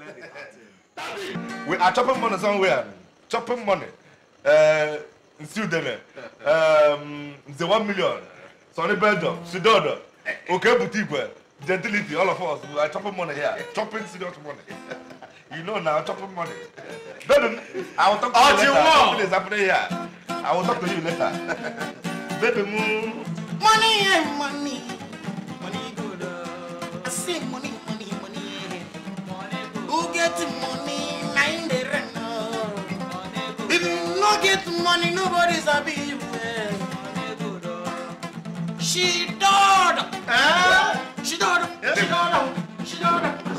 clear the party. We are chopping money somewhere. Chopping money. Nse Udeni. The 1 million. Sonny Bejom. Shidodo. Okay, Otivo. Gentility, all of us. We are chopping money here. Chopping serious money. You know now, chopping money. Then I will talk to you later. Something is happening here. I will talk to you later. Baby moon. Money and money. Money good. I say money, money, money. Who gets money? Nine they run. If you no get money, nobody's happy. She died. She died. She died. She died. She died. What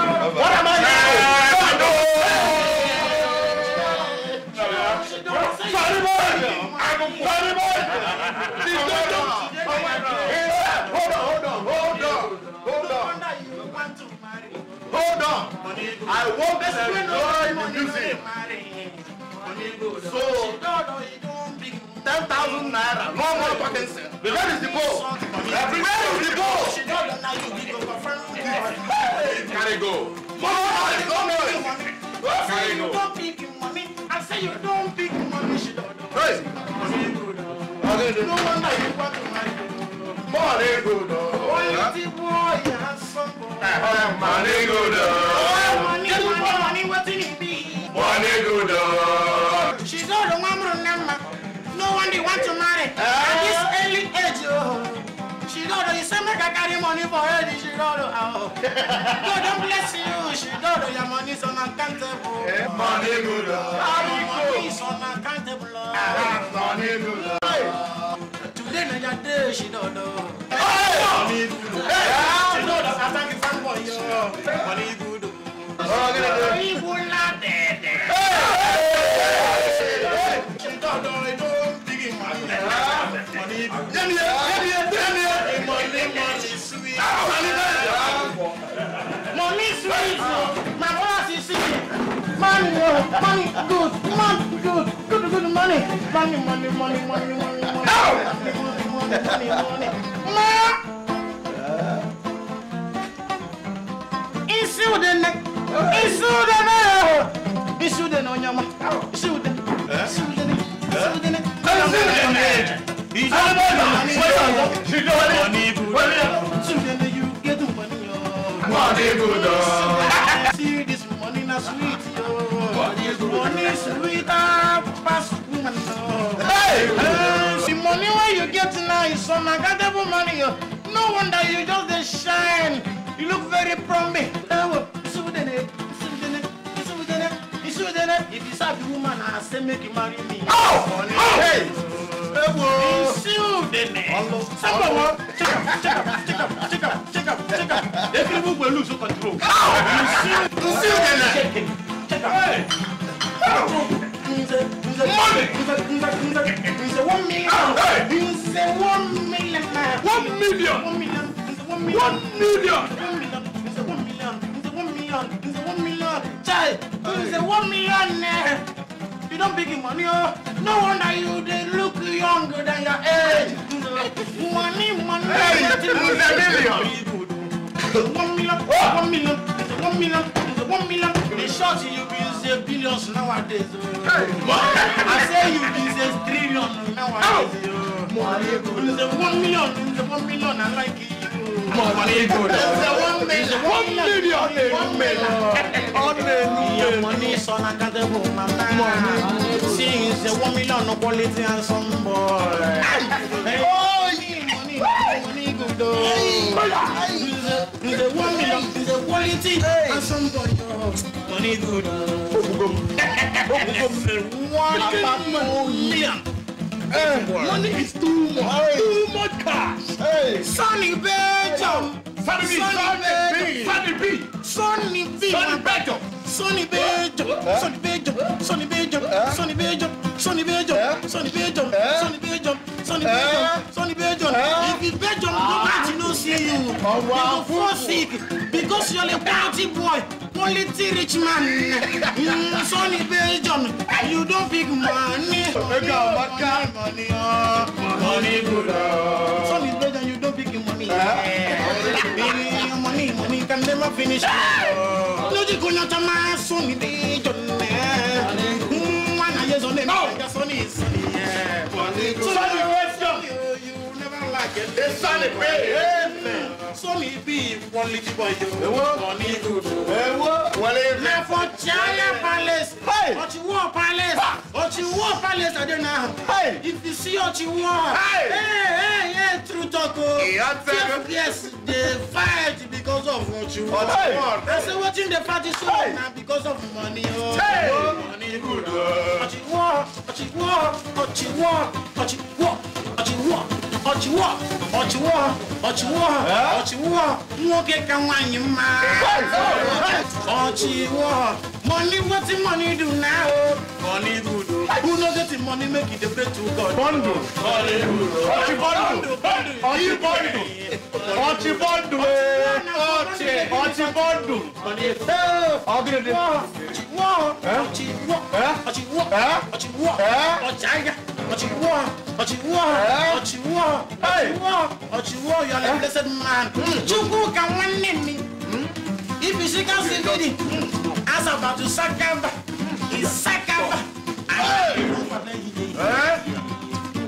am I doing? Hold on. I won't play the music. So, 10,000 Naira. No more fucking sense. Where is the ball? Where is the ball? Tarego. I say you don't pick money. Hey. No wonder you want to marry. Money good. Money good. Money what did it be? Money good. She's all the one number. No one they want to marry. At this early age, Shidodo, you say make a carry money for her, Shidodo. God bless you, Shidodo. Your money is unaccountable. Money good. Money is unaccountable. Money good. Today no your day, Shidodo. Money good. Shidodo, I thank you. Money good. Money good. Money good. The money where you get now is some incredible money. No wonder you just shine. You look very promising. If you saw the woman, I say make you marry me. Hey! Check up. The people will lose control. One million. Child. It's a 1 million. You don't big money, oh. No wonder you they look younger than your age. Money. Hey, it's a million. It's a one million. The short you will say billions nowadays. I say you will say trillion nowadays. It's a one million. I like it. Money good. It's a 1 million. Money is unaccountable, my man. See, it's a 1 million of quality and some boy. Money good. It's a 1 million. It's a quality and some boy. Money good. $1 million. Money is too much cash. Hey. Sonny Bejom. Sonny Bejom. If it's Bejom, nobody knows you. They will fall sick because you're a party boy, quality rich man. Sonny Bejom, you don't pick money. Money good. Sonny Bejom, you don't pick money. Money, money, money. never finish. Ochiwa Palace, I don't know. Hey! If you see Ochiwa, hey, true talk. Yes, they fight because of Ochiwa. I say watching the party so now because of money. Hey! Money good. Ochiwa. Ochiwa, Moke Kawanyi Ma. Ochiwa, money, what's the money do now? Money good. Who knows that the money make it a bet to God? Bondo. Ochiwa, you are a blessed man. Chukwu can one name me. If you see can see me, as about to sakamba, he sakamba.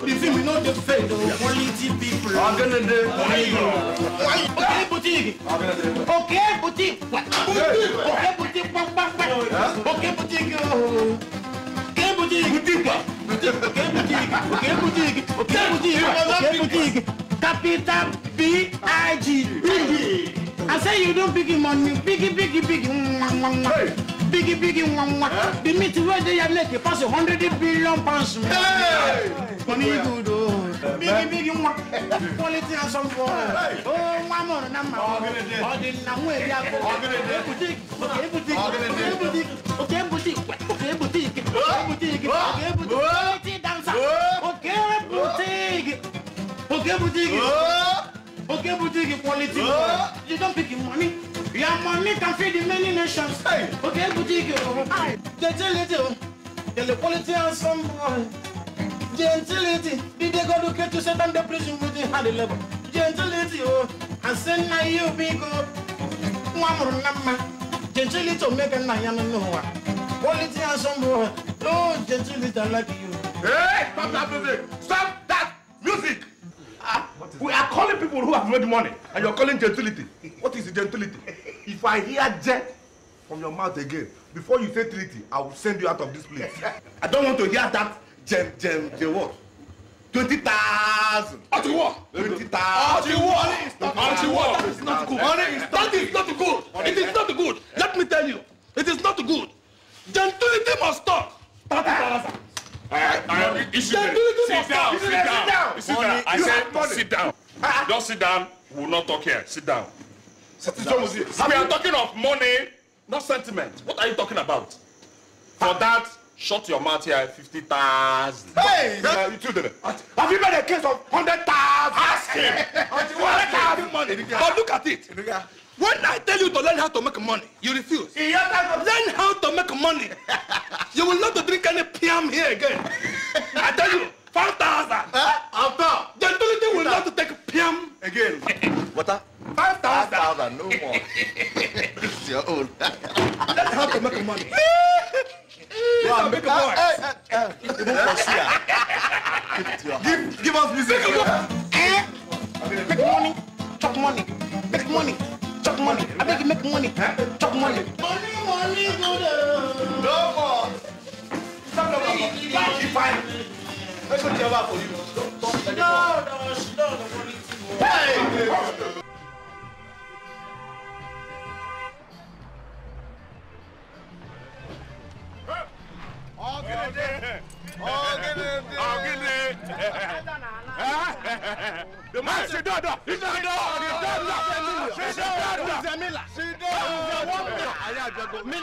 If you know the fate of quality people, I'm gonna do. Okay, boutique. Capital B-I-G. Biggie. I say you don't biggie money. Biggie. Biggie. The meat where they are making pass £100 billion. Hey! Money good. Biggie. Quality and some for. Oh, mama, number. Okay, boutique. Okay, boutique, quality. You don't pick money. Your money can feed the many nations. Hey. Okay, boutique. Gentility. The politicians from gentility. Did they go to get to set on the prison with the high level? Gentility. And send my you big up. Gentility to make a Nayana Noah. Politicians from no gentility like you. Hey, stop that music. Stop that music. We are calling people who have made money, and you're calling gentility. What is gentility? If I hear jet from your mouth again, before you say trinity, I will send you out of this place. I don't want to hear that word. 20,000. Ochiwa. 20,000. Ochiwa. That is not good. That is not good. It is not good. Let me tell you, it is not good. Gentility must stop. 30,000. Sit down. Don't sit down. We will not talk here. Sit down. We are talking of money, not sentiment. What are you talking about? For that, shut your mouth here. 50,000. Hey! Have you made a case of 100,000? Ask him. But look at it. When I tell you to learn how to make money, you refuse. Learn how to make money. You will not drink any PM here again. I tell you, 5,000. After. Gentility will not take PM again. What? 5,000. No more. It's your own. Learn how to make money. Wow, make a voice. Give us music. Make money. Chop money. Make money. Chop money. I beg you, make money. Chop money. Money, good. No more. Stop the money. Fine. Let's go to your for you. No, hey! The man Shidodo! Finally! What Make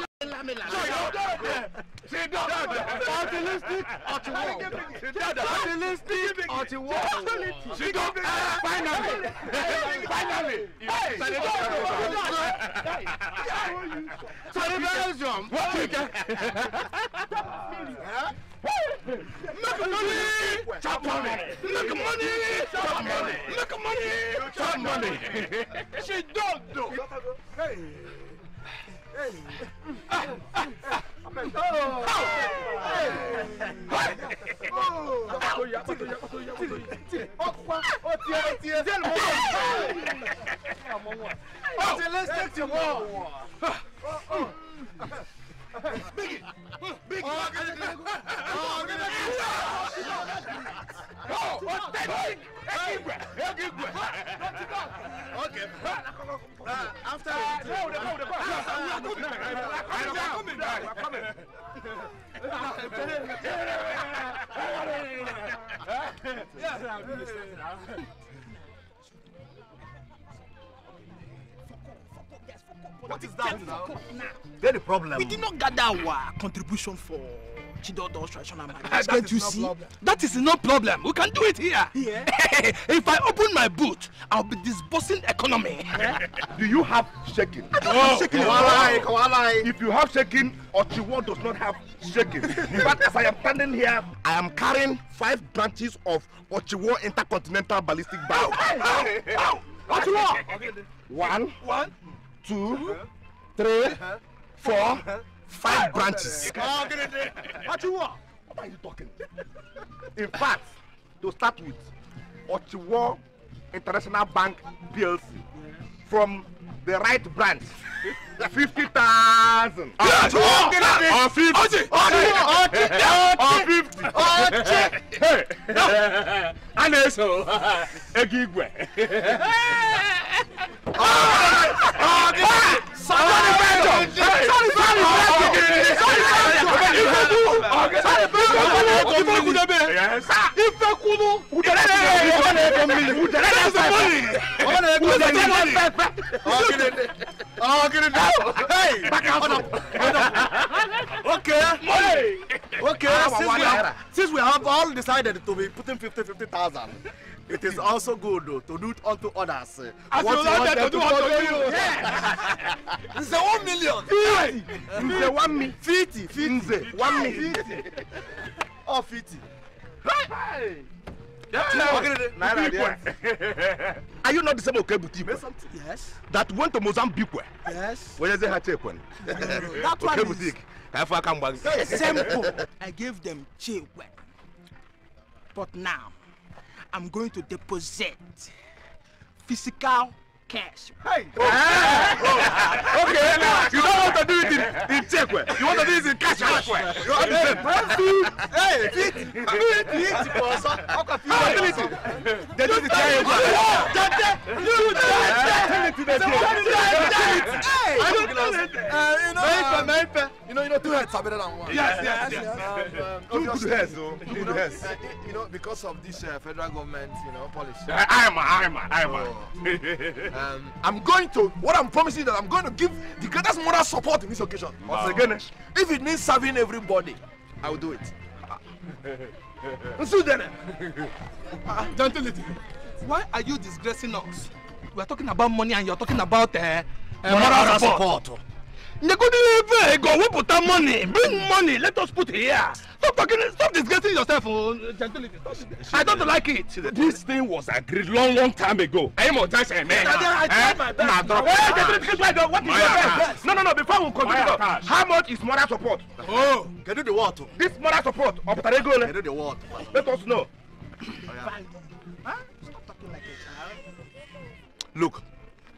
money! Chop money! She don't do! Hey, What is that now? They're the problem. We did not gather our contribution for Chido Dolls traditional marriage. Can't you see? That is no problem. We can do it here. Yeah. If I open my boot, I'll be disbursing economy. Yeah. Do you have shaking? I don't have shaking. Walai. If you have shaking, Ochiwa does not have shaking. In fact, as I am standing here, I am carrying 5 branches of Ochiwa intercontinental ballistic bow. Ochiwa! 1, 2, 3, 4, 5 branches. Ochiwa! What are you talking? In fact, to start with, Ochiwa International Bank PLC from the right branch, 50,000. Or 50. And also, Odigiwe. Okay, since we have all decided to be putting 50,000, it is also good to do it unto others. What you want them to do unto you. Yeah. It's the 1 million. 50. It's the 1 million. 50. 50. 1 million. 50. Oh, 50. Hey! Naira, are you not the same Okebutiku? Yes. That went to Mozambique. Yes. Where is the Hatekwan? That one is simple. I gave them cheap. But now, I'm going to deposit physical cash. Hey! Oh. Okay, now, you don't want to do it in check, you want to do it in cash. You understand? Hey, You know, 2 heads are better than 1. Yes. 2 good heads, though. Good heads. You know, because of this federal government, you know, policy. What I'm promising is that I'm going to give the greatest moral support in this occasion. Wow. Once again, if it means serving everybody, I will do it. Gentility, why are you disgracing us? We are talking about money and you are talking about moral support. Go put that money. Bring money. Let us put here. Stop talking. Stop disgracing yourself. Gentility. I don't like it. This thing was agreed long time ago. I'm a judge, man. I tried my best. What is your best? No. Before we continue, how much is moral support? Oh, can do the water. This moral support of Tarego. Can do the water. Let us know. Stop talking like a child. Look.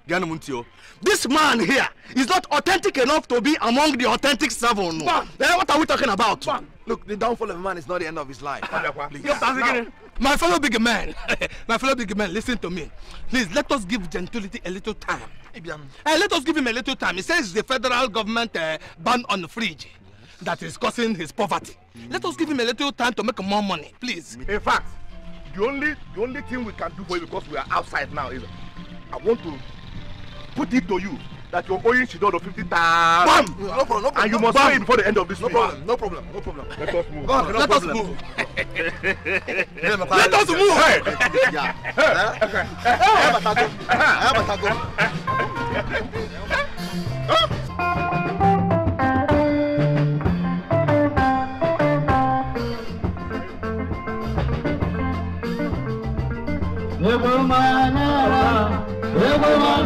Gianni Muntio, this man here is not authentic enough to be among the authentic 7. What are we talking about? Man. Look, the downfall of a man is not the end of his life. My fellow big man, listen to me. Please, let us give Gentility a little time. Let us give him a little time. He says the federal government ban on the fridge that is causing his poverty. Let us give him a little time to make more money, please. In fact, the only thing we can do for you, because we are outside now, is I want to put it to you that you're owing Shidodo 50,000. No problem. And you must pay it before the end of this week. No problem. Let us move. Let us move. Let us move. Hey. Everyone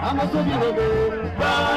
I'm a soldier. Hey!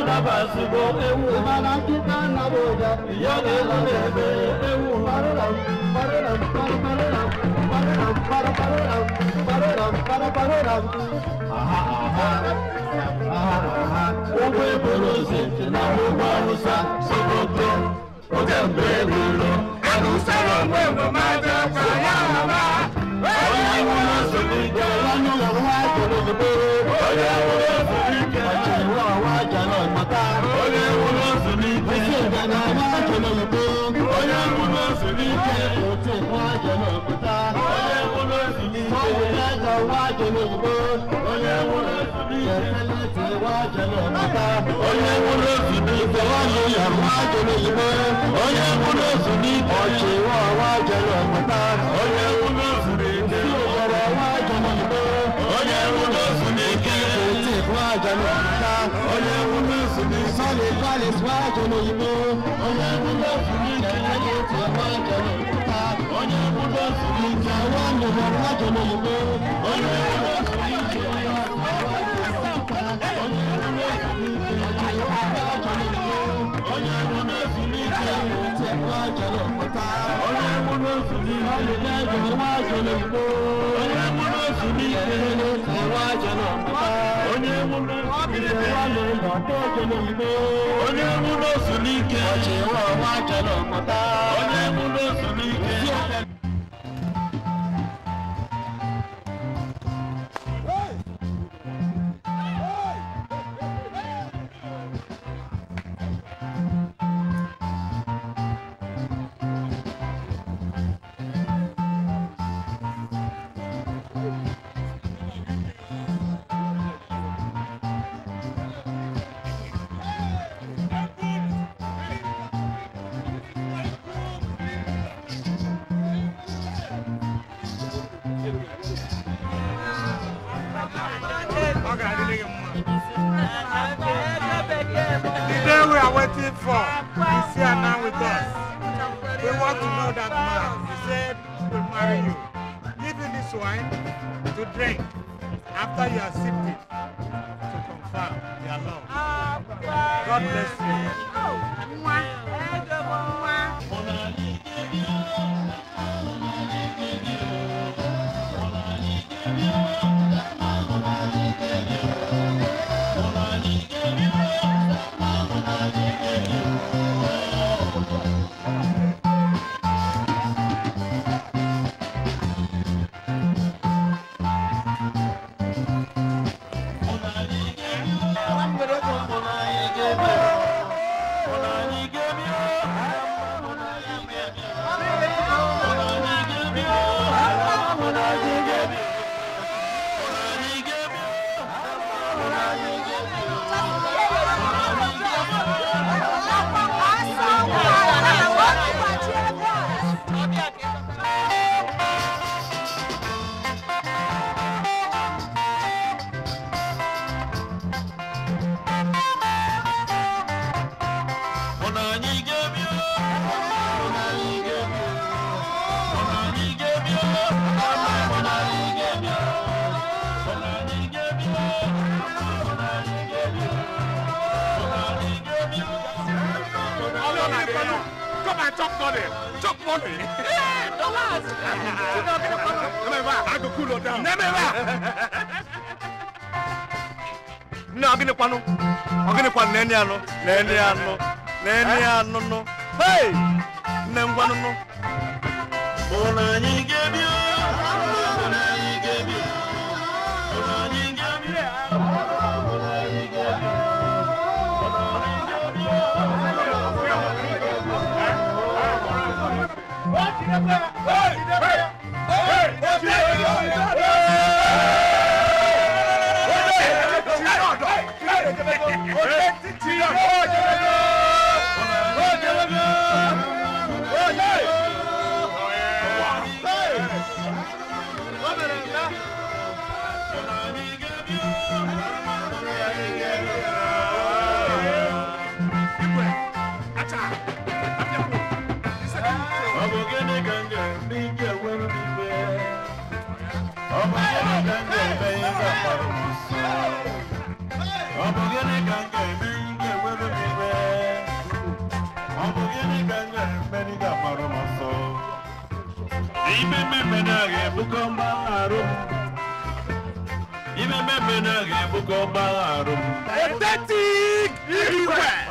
Authentic everywhere.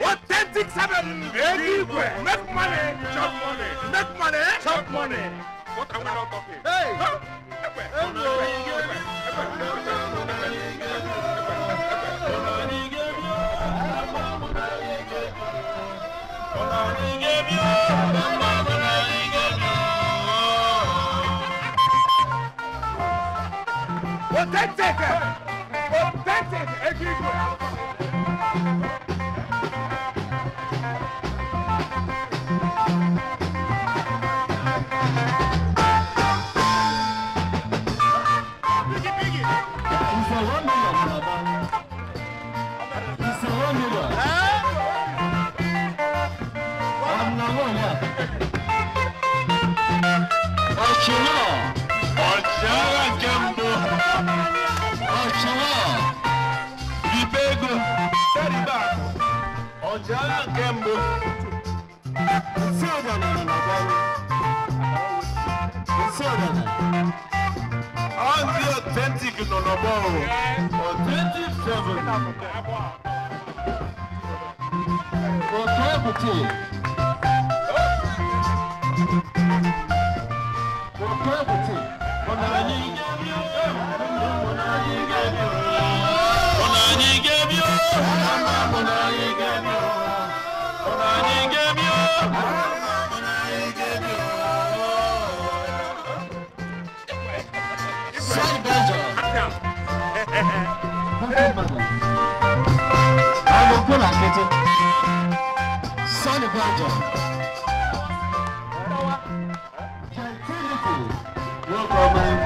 Authentic seven everywhere. Make money, chop money. Make money, chop money. What are we not talking? Hey! Authentic! Authentic! Everywhere! Sonny Bejom. Welcome.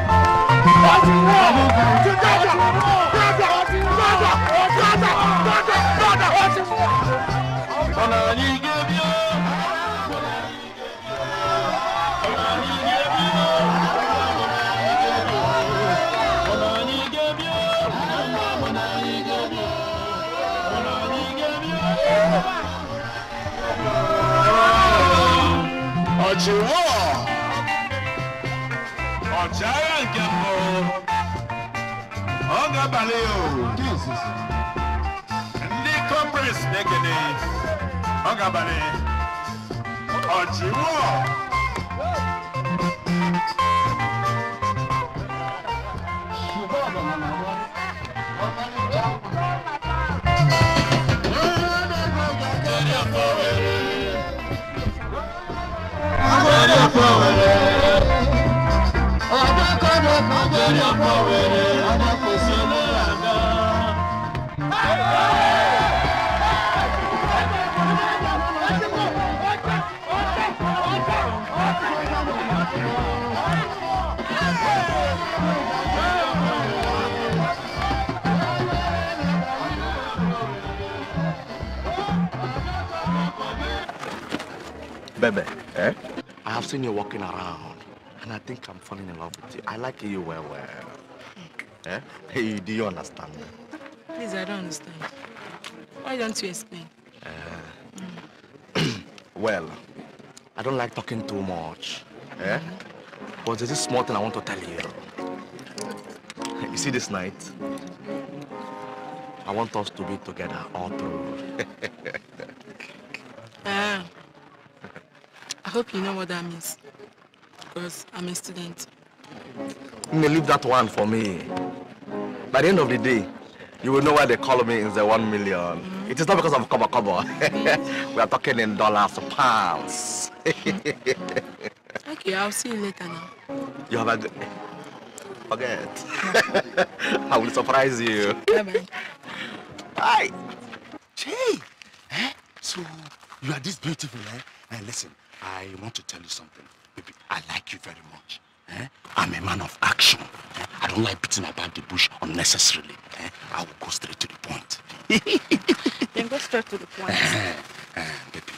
Ochiwa, Ojaya Nkembo, Oga Baleo, Ndi Compris Negede, Oga Bale, Ochiwo, Shidodo, Bebe, eh? I have seen you walking around. And I think I'm falling in love with you. I like you well. Eh? Hey, do you understand me? Please, I don't understand. Why don't you explain? Well, I don't like talking too much. Eh? But there's this small thing I want to tell you. You see this night? I want us to be together all through. I hope you know what that means. Because I'm a student. You may leave that one for me. By the end of the day, you will know why they call me in the 1 million. Mm-hmm. It is not because of kobo. Mm-hmm. We are talking in dollars, pounds. Mm-hmm. Okay, I'll see you later now. You have a good... Forget. Mm-hmm. I will surprise you. Bye-bye. Hi. Jay. Eh? So, you are this beautiful, eh? Now listen, I want to tell you something. Baby, I like you very much. Eh? I'm a man of action. Eh? I don't like beating about the bush unnecessarily. Eh? I will go straight to the point. Then go straight to the point. Baby,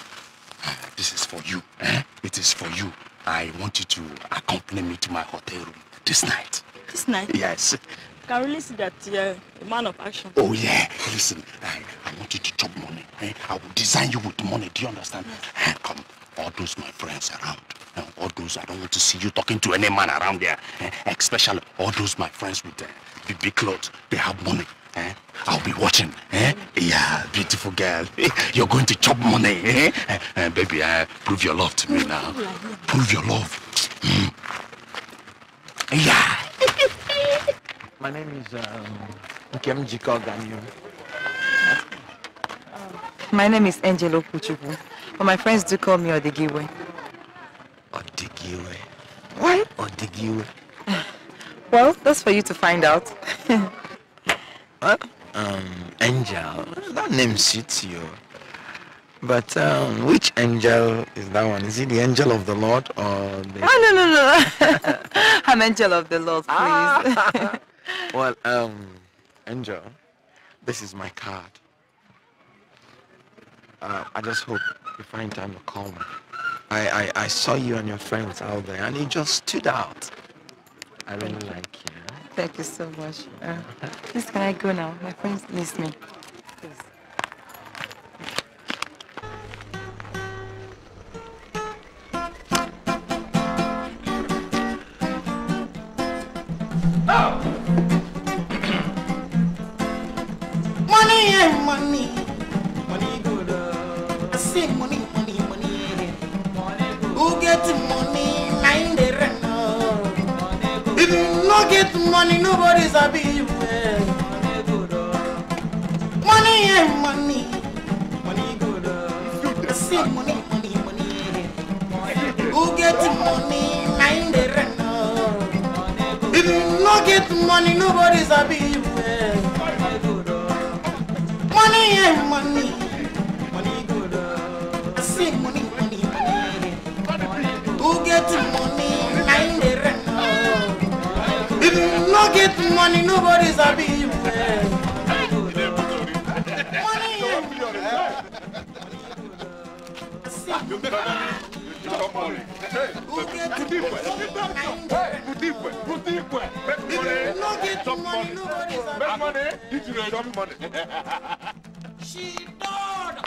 this is for you. Eh? It is for you. I want you to accompany me to my hotel room this night. This night? Yes. I can really see that you're a man of action. Oh, yeah. Listen, I want you to chop money. Eh? I will design you with money. Do you understand? Yes. Come, all those my friends around. And all those, I don't want to see you talking to any man around there. Especially all those my friends with big clothes. They have money. I'll be watching. Yeah, beautiful girl. You're going to chop money. Baby, prove your love to me now. Prove your love. Yeah. My name is Nkemjika Ganyu. My name is Angelo Kuchubu, but my friends do call me Odigiwe. Odigiwe? What? Odigiwe? Well, that's for you to find out. What? Angel. That name suits you. But which angel is that one? Is it the angel of the Lord or the... Oh, no. I'm angel of the Lord, please. Ah. Well, Angel, this is my card. I just hope you find time to call me. I saw you and your friends out there, and you just stood out. I really like you. Thank you so much. Please, can I go now? My friends miss me. Please. Oh! Money and money. Money, nobody's happy. Money and money. Money good. I see money, money, money. Who gets money? Mind the rent. If you not get money, nobody's happy. Money and money. Money good. I see money, money, money. Who gets money? Mind the rent. If you not get money, nobody's happy. She don't.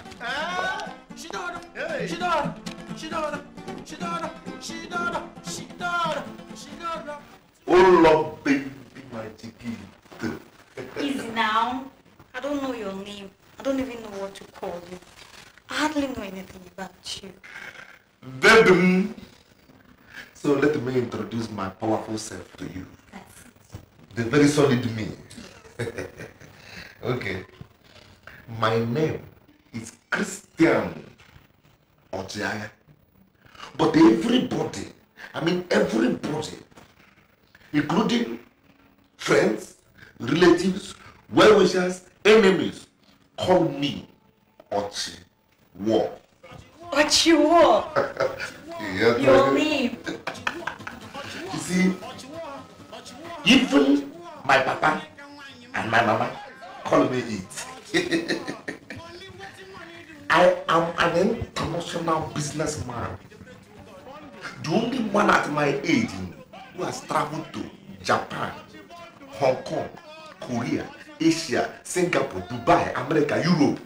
Oh, love, baby, my chiquita. Easy now. I don't know your name. I don't even know what to call you. I hardly know anything about you. Baby. So let me introduce my powerful self to you. That's it. The very solid me. Okay. My name is Christian Ojaya. But everybody, including friends, relatives, well-wishers, enemies, call me Ochi War. Ochi War? Yeah, your name. You see, even my papa and my mama call me it. I am an international businessman. The only one at my age who has traveled to Japan, Hong Kong, Korea, Asia, Singapore, Dubai, America, Europe,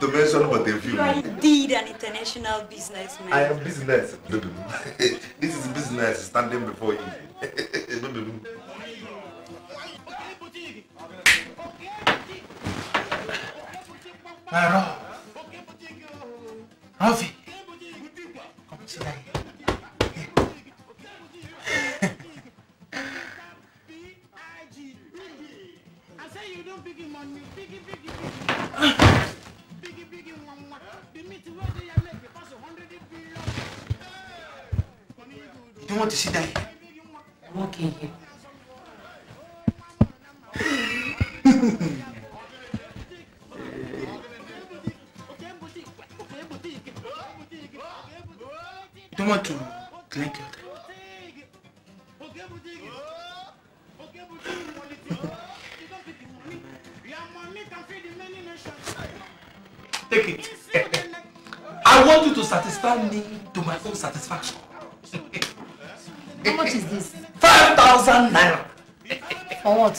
to mention but a few. You are indeed an international businessman. I am business. This is business standing before you. Rafi, come sit down. You don't want to sit down? I'm okay here. Don't want to drink it. Take it. I want you to satisfy me to my own satisfaction. How much is this? 5,000 Naira. For what?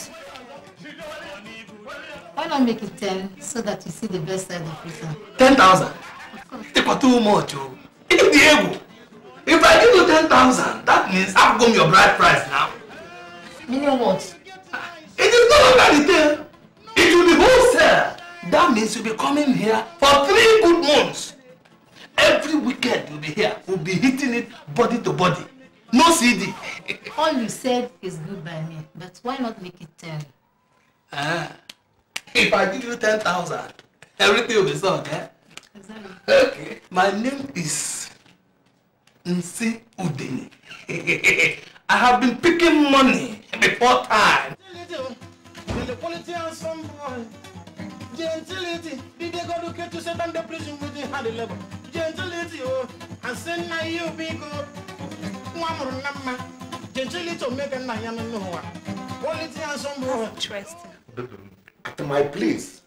Why not make it 10 so that you see the best side of prison? 10,000? Of course. Take a too much. It's the ego. If I give you 10,000, that means I've gone your bride price now. Meaning what? It is no longer retail. It will be wholesale. That means you'll be coming here for 3 good months. Every weekend you'll be here. We'll be hitting it body to body. No CD. All you said is good by me, but why not make it 10? Ah. If I give you 10,000, everything will be sold, eh? Exactly. Okay. My name is Nse Udeni. I have been picking money before time. The politicians from boy. Gentility, did they go to set on the prison with the hard level? Gentility, oh, and send my you big up. One number. Gentility, make a man and no one. Politicians from boy. Interesting. At my place,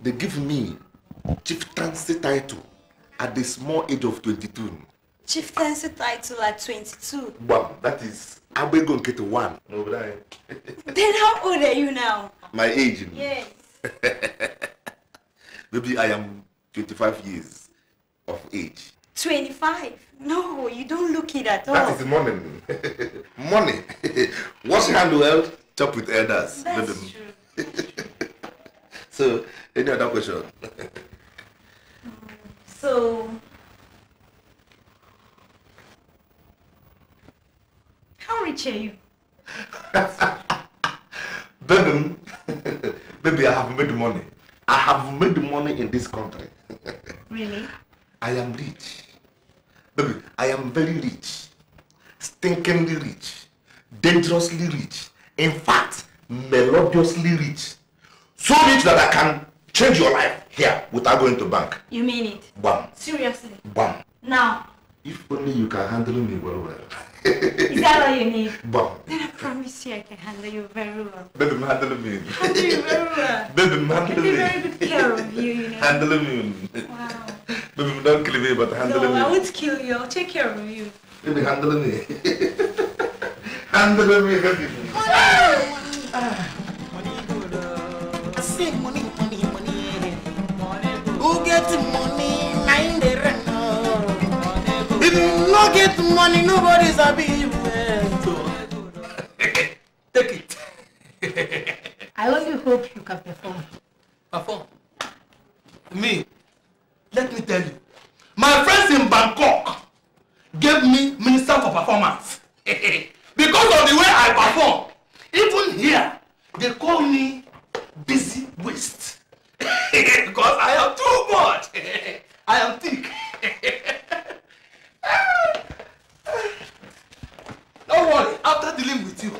they give me chieftaincy title at the small age of 22. Chieftaincy title at 22? Wow, that is. I'm going to get 1. No, then how old are you now? My age? You know? Yes. Maybe I am 25 years of age. 25? No, you don't look it at all. That is money. Money. Wash hand well, chop with elders. That's true. So, any other question? So... how rich are you? Baby, baby, I have made money. I have made money in this country. Really? I am rich. Baby, I am very rich. Stinkingly rich. Dangerously rich. In fact, melodiously rich. So rich that I can change your life here without going to bank. You mean it? Bam. Seriously? Bam. Now. If only you can handle me well. Is that all you need? Bam. Then I promise you I can handle you very well. Baby, handle me. Handle you very well. Baby, handle me. I take very good care of you, you know. Handle me. Wow. Baby, don't kill me, but handle me. No, I won't kill you. I'll take care of you. Baby, handle me. Handle me, baby. I say money, money, money. Who gets money? No get money, nobody's a big man. Take it. I only hope you can perform. Perform? Me? Let me tell you. My friends in Bangkok gave me minister for performance. Because of the way I perform. Even here, they call me busy waist. Because I am too much. I am thick. Don't worry, after dealing with you,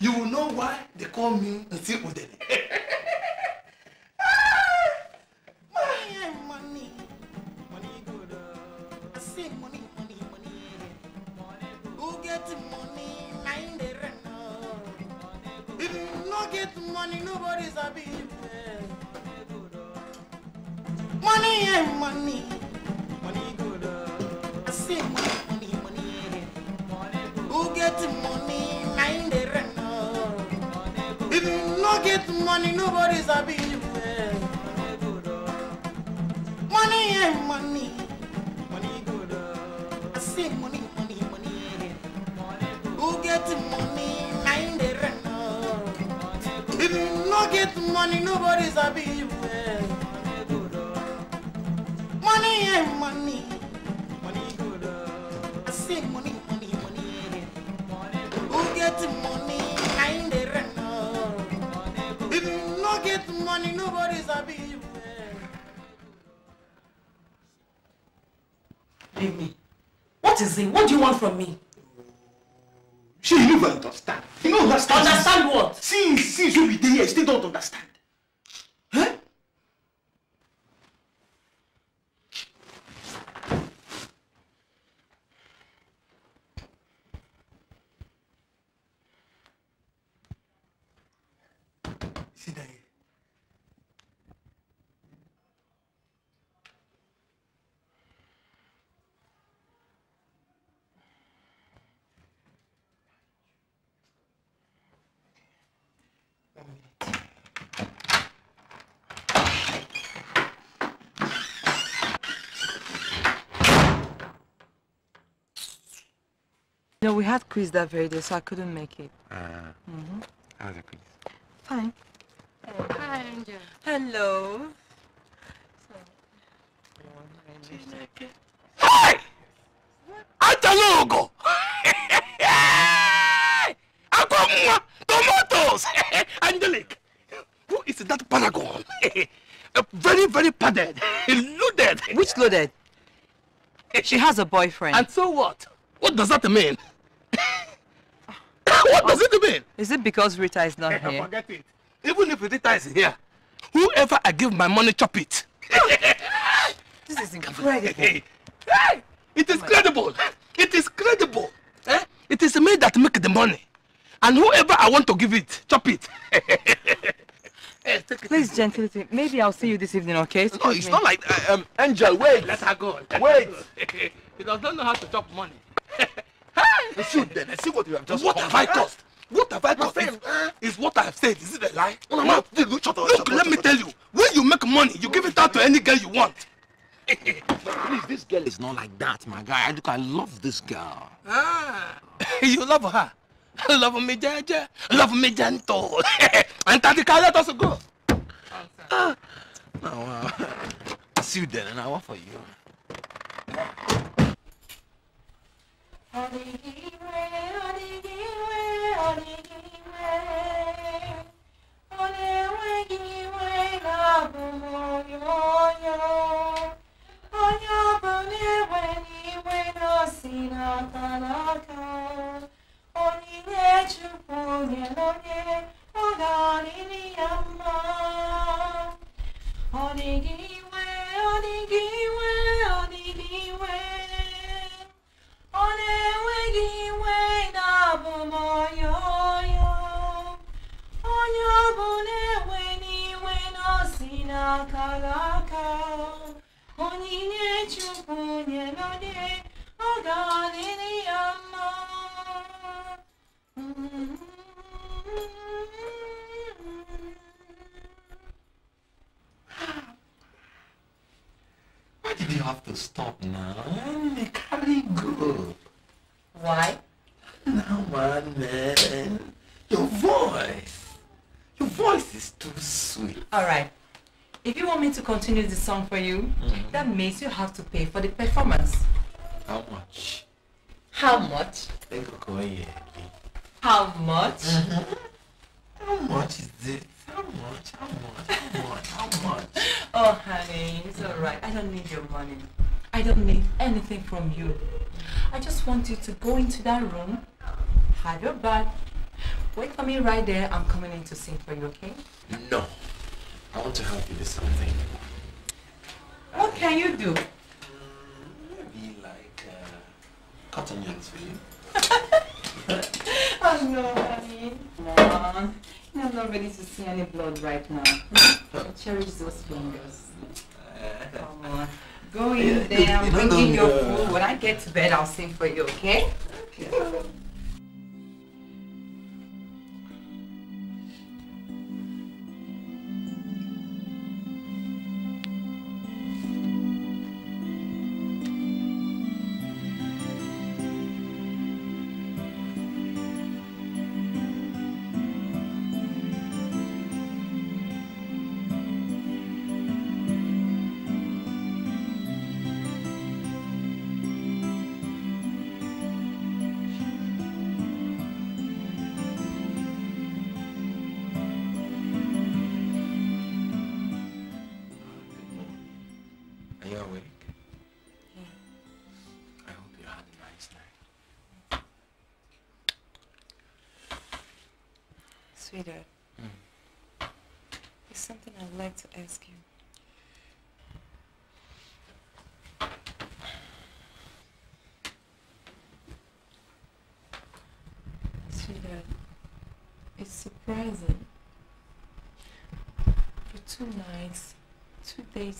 you will know why they call me Nse Udeni. Money, money, good. I say money, money, money. Who gets money? Mind the rent. If you don't get money, nobody's a big man. Money and money. Money, good. I say money. Who gets money, mind the rent. If you don't get money, nobody's a big man. Money and money. Money good. I say money, money, money. Who gets money, mind the rent. If you don't get money, nobody's a big man. Money and money. Money good. I say money. Get money, mind the rent. If you don't get money, nobody's a big man. Leave me. What is it? What do you want from me? She, you don't understand. You don't understand. Understand what? Since you've been here, you still don't understand. Huh? No, we had quiz that very day, so I couldn't make it. How's the quiz? Fine. Hi, Angel. Hello. Hey! Antalogo! Tomatoes! Angelique! Who is that paragon? Very, very padded. Loaded. Which loaded? She has a boyfriend. And so what? What does that mean? What does it mean? Is it because Rita is not here? Forget it. Even if Rita is here, whoever I give my money, chop it. This is incredible. Hey, it is credible. It is credible. It is me that make the money. And whoever I want to give it, chop it. Please, gently, maybe I'll see you this evening, okay? Excuse me. It's not like that. Angel, wait. Let her go. Wait. He does not know how to chop money. Let's shoot then. Let's see what you have just. What have I cost? What have I cost? Is what I have said. Is it a lie? No, no. Look, let me tell you. When you make money, you give it out to any girl you want. Please, this girl is not like that, my guy. Look, I love this girl. Ah, you love her. Love me, Jaja. Love me, gentle. And Tatika, let us go. Now, see you then, and I want for you. Continue the song for you. That means you have to pay for the performance. How much? How much? How much? How much is this? How much? How much? How much? How much? Oh, honey, it's all right. I don't need your money. I don't need anything from you. I just want you to go into that room, have your bath. Wait for me right there. I'm coming in to sing for you, okay? No. I want to help you with something. What can you do? Maybe like cut onions for you. Oh no, honey. No. I'm not ready to see any blood right now. Cherish those fingers. Come on. Go in there. I'm bringing your food. When I get to bed, I'll sing for you, okay? Okay.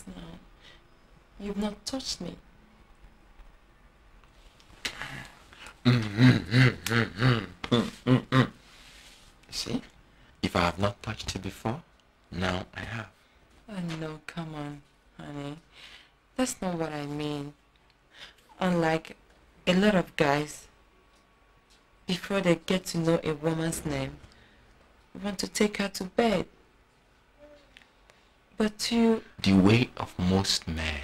Now, you've not touched me. See, if I have not touched you before, now I have. Oh no, come on, honey. That's not what I mean. Unlike a lot of guys, before they get to know a woman's name, want to take her to bed. But you... The way of most men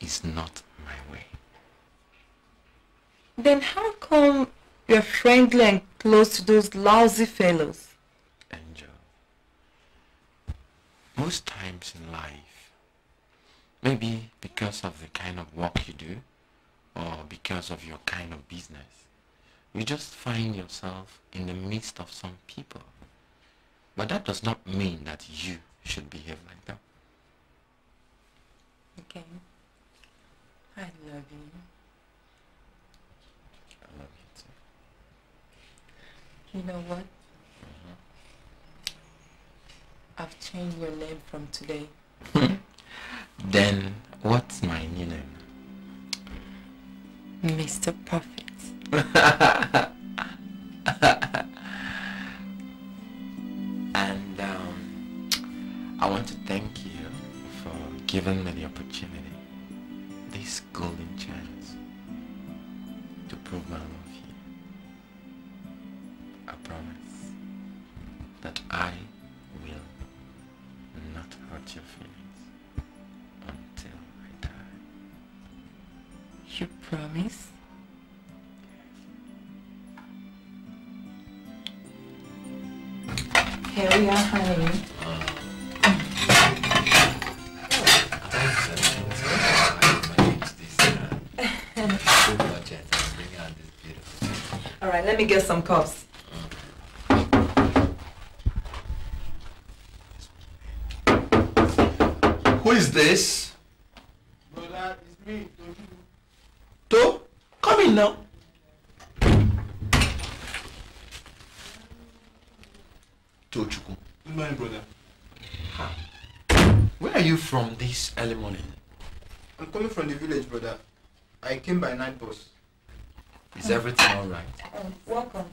is not my way. Then how come you're friendly and close to those lousy fellows? Angel, most times in life, maybe because of the kind of work you do, or because of your kind of business, you just find yourself in the midst of some people. But that does not mean that you should behave like that. Okay. I love you. I love you too. You know what? I've changed your name from today. Then what's my new name? Mr. Perfect. And I want to thank you for giving me the opportunity, this golden chance, to prove my love for you. I promise that I will not hurt your feelings until I die. You promise? Here we are, honey. All right, let me get some cups. Who is this? Brother, it's me, Tochukwu. To? Come in now. Tochukwu. Good morning, brother. Ah. Where are you from this early morning? I'm coming from the village, brother. I came by night bus. Is everything all right? Welcome.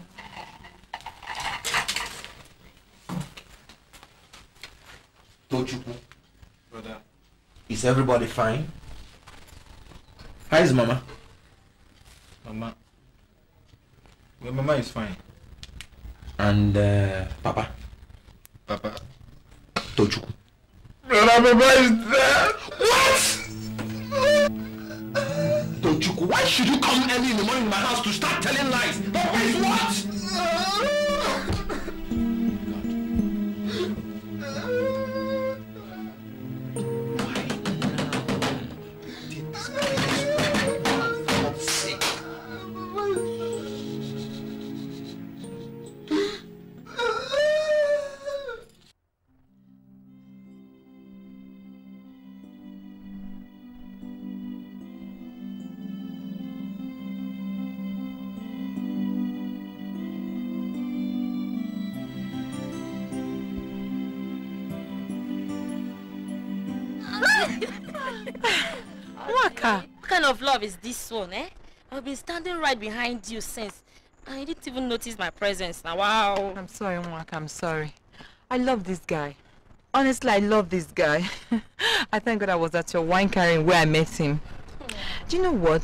Tochukwu. Brother. Is everybody fine? How is Mama? Mama. Well, Mama is fine. And Papa? Papa. Tochukwu. Brother, Papa is dead. What? Tochukwu, why should you come early in the morning in my house to start telling lies? Papa is what? Of love is this one, eh? I've been standing right behind you since. I didn't even notice my presence now. Wow. I'm sorry, Mwaka. I'm sorry. I love this guy. Honestly, I love this guy. I thank God I was at your wine carrying where I met him. Do you know what?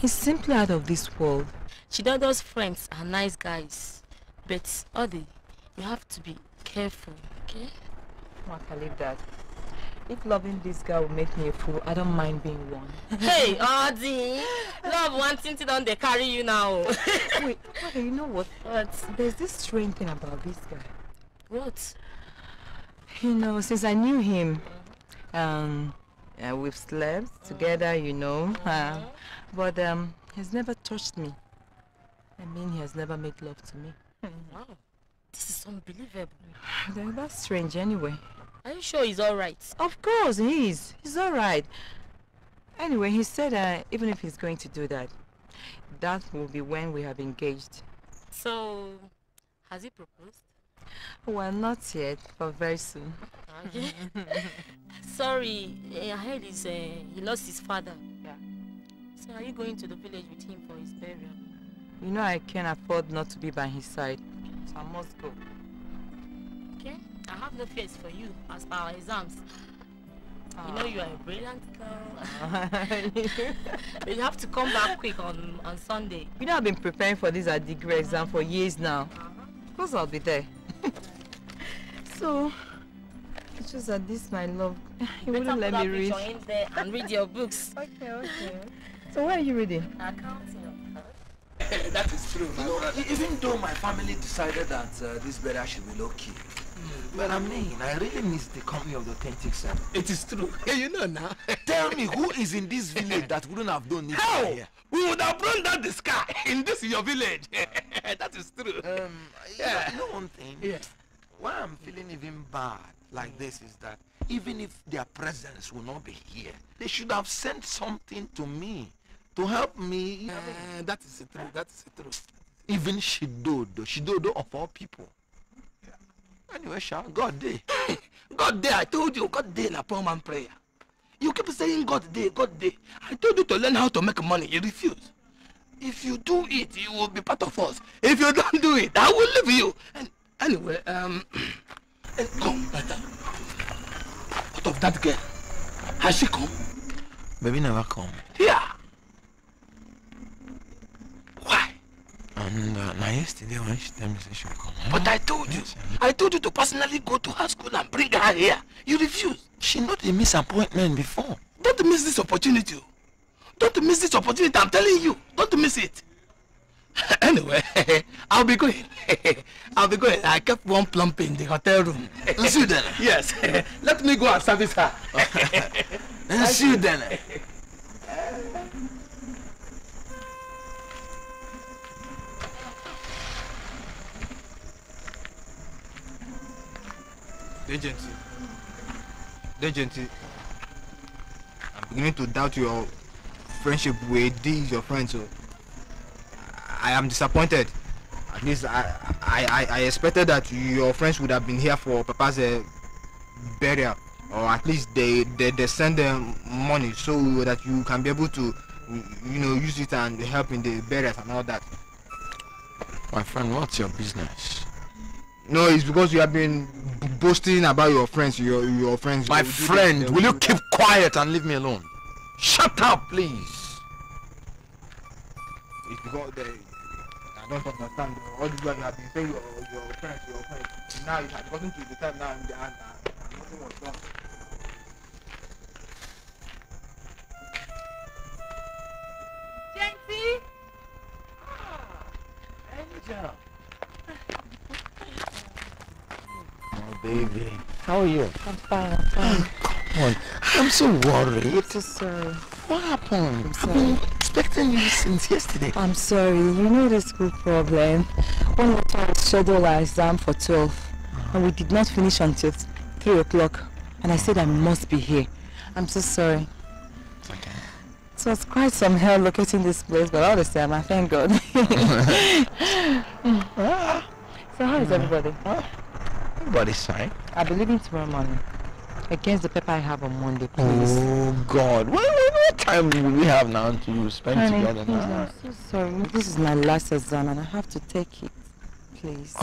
He's simply out of this world. Shidodo's friends are nice guys. But, Odi, you have to be careful, okay? Mwaka, leave that. If loving this guy will make me a fool, I don't mind being one. Hey, Odi! Love one thing don't they carry you now. Wait, okay, you know what? What? There's this strange thing about this guy. What? You know, since I knew him, we've slept together, you know. But he's never touched me. I mean, he has never made love to me. Wow. This is unbelievable. That's strange anyway. Are you sure he's all right? Of course he is. He's all right. Anyway, he said even if he's going to do that, that will be when we have engaged. So, has he proposed? Well, not yet, but very soon. Okay. Sorry, I heard he lost his father. Yeah. So are you going to the village with him for his burial? You know I can't afford not to be by his side, so I must go. Okay. I have the face for you as per our exams. You know you are a brilliant girl. You have to come back quick on Sunday. You know I've been preparing for this at degree exam for years now. Of course I'll be there. So it's just that this my love. You wouldn't let me read. Your there and read your books. Okay. So what are you reading? Accounting. That is true. You know, even though my family decided that this burial should be low-key, but I mean, I really miss the company of the authentic seven. It is true. You know now. Tell me, who is in this village that wouldn't have done it? How? Here? We would have blown down the sky in this your village. That is true. You know one thing? Yes. Why I'm feeling even bad like this is that even if their presence will not be here, they should have sent something to me to help me. That is the truth. That is the truth. Even Shidodo of all people. Anyway, Sha, God day. God day, I told you, God day na poor man prayer. You keep saying God day, God day. I told you to learn how to make money, you refuse. If you do it, you will be part of us. If you don't do it, I will leave you. And anyway, come, brother. What of that girl? Has she come? Baby never come. Yeah. Why? And now yesterday when she told me she would come. But I told you to personally go to her school and bring her here. You refused. She not the miss appointment before. Don't miss this opportunity. Don't miss this opportunity, I'm telling you. Don't miss it. Anyway, I'll be going. I'll be going. I kept one plump in the hotel room. Nse Udeni. Yes. Let me go and service her. Nse Udeni. Dejenty, I'm beginning to doubt your friendship with these your friends. So I am disappointed. At least I expected that your friends would have been here for Papa's burial, or at least they send them money so that you can be able to, you know, use it and help in the burial and all that. My friend, what's your business? No, it's because you have been boasting about your friends, your friends. My friend, will you keep quiet and leave me alone? Shut up, please. It's because I don't understand. All you have been saying, your friends. Now it has gotten to the time now, and nothing was done. Jency? Angel. Oh, baby. How are you? I'm fine. Come on. I'm so worried. It is sorry. What happened? I'm sorry. I've been expecting you since yesterday. I'm sorry. You know the school problem. One of our scheduled our exam for 12. And we did not finish until 3 o'clock. And I said I must be here. I'm so sorry. Okay. So it's quite some hell locating this place, but all the same, I thank God. So how is everybody? Everybody's fine. I'll be leaving tomorrow morning. Against the paper I have on Monday, please. Oh, God. What time do we have now to spend together now? I'm so sorry. This is my last exam and I have to take it. Please.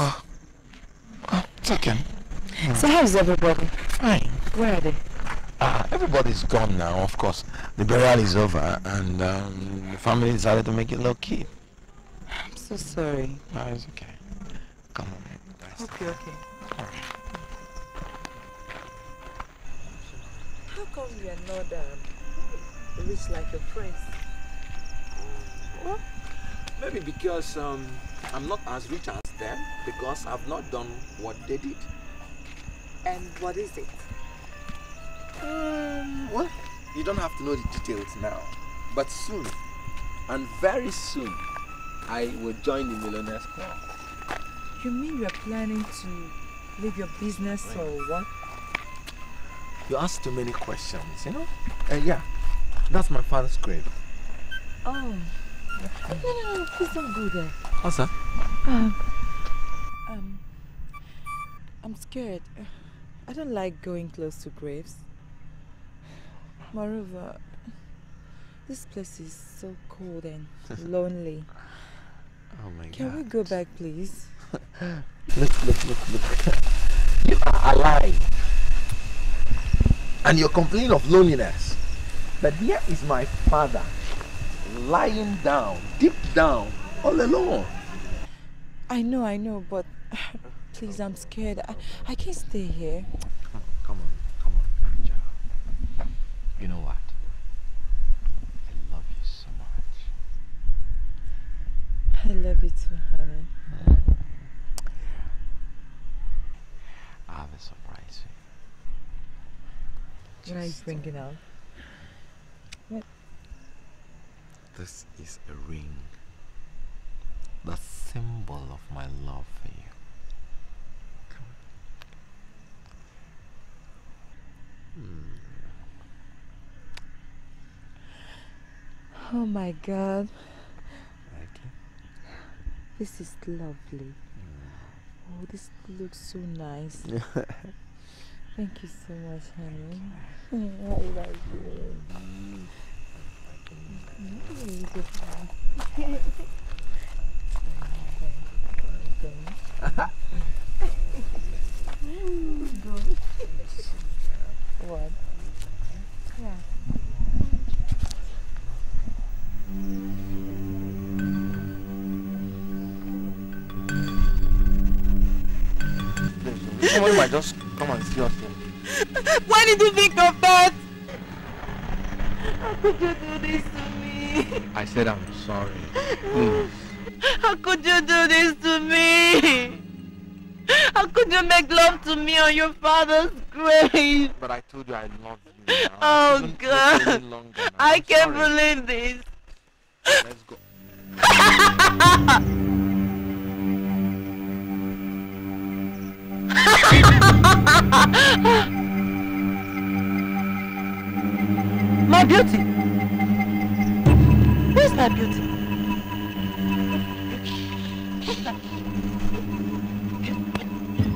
It's okay. So how is everybody? Fine. Where are they? Everybody's gone now, of course. The burial is over and the family decided to make it low-key. I'm so sorry. No, it's okay. Come on. Okay. All right. How come we are not rich like your friends? Well, maybe because I'm not as rich as them because I've not done what they did. And what is it? Well, you don't have to know the details now, but soon, and very soon, I will join the Millionaires Club. You mean you are planning to leave your business or what? You ask too many questions, you know? Yeah, that's my father's grave. Oh. No, please don't go there. What's that? I'm scared. I don't like going close to graves. Moreover, this place is so cold and lonely. Oh my God. Can we go back, please? Look. You are alive. and you're complaining of loneliness. But here is my father lying down, deep down, all alone. I know, but please, I'm scared. I can't stay here. Come on, child. You know what? I love you so much. I love you too, honey. I have a surprise for you. What are you bringing out? What? This is a ring. The symbol of my love for you. Come on. Oh my God. Like it? This is lovely. Oh, this looks so nice. Thank you so much, honey. I love you. What? Yeah. Someone might just come and see us here. Why did you think of that? How could you do this to me? I said I'm sorry. Please. How could you do this to me? How could you make love to me on your father's grave? But I told you I love you now. Oh God. I can't believe this. Let's go. My beauty! Where's my beauty?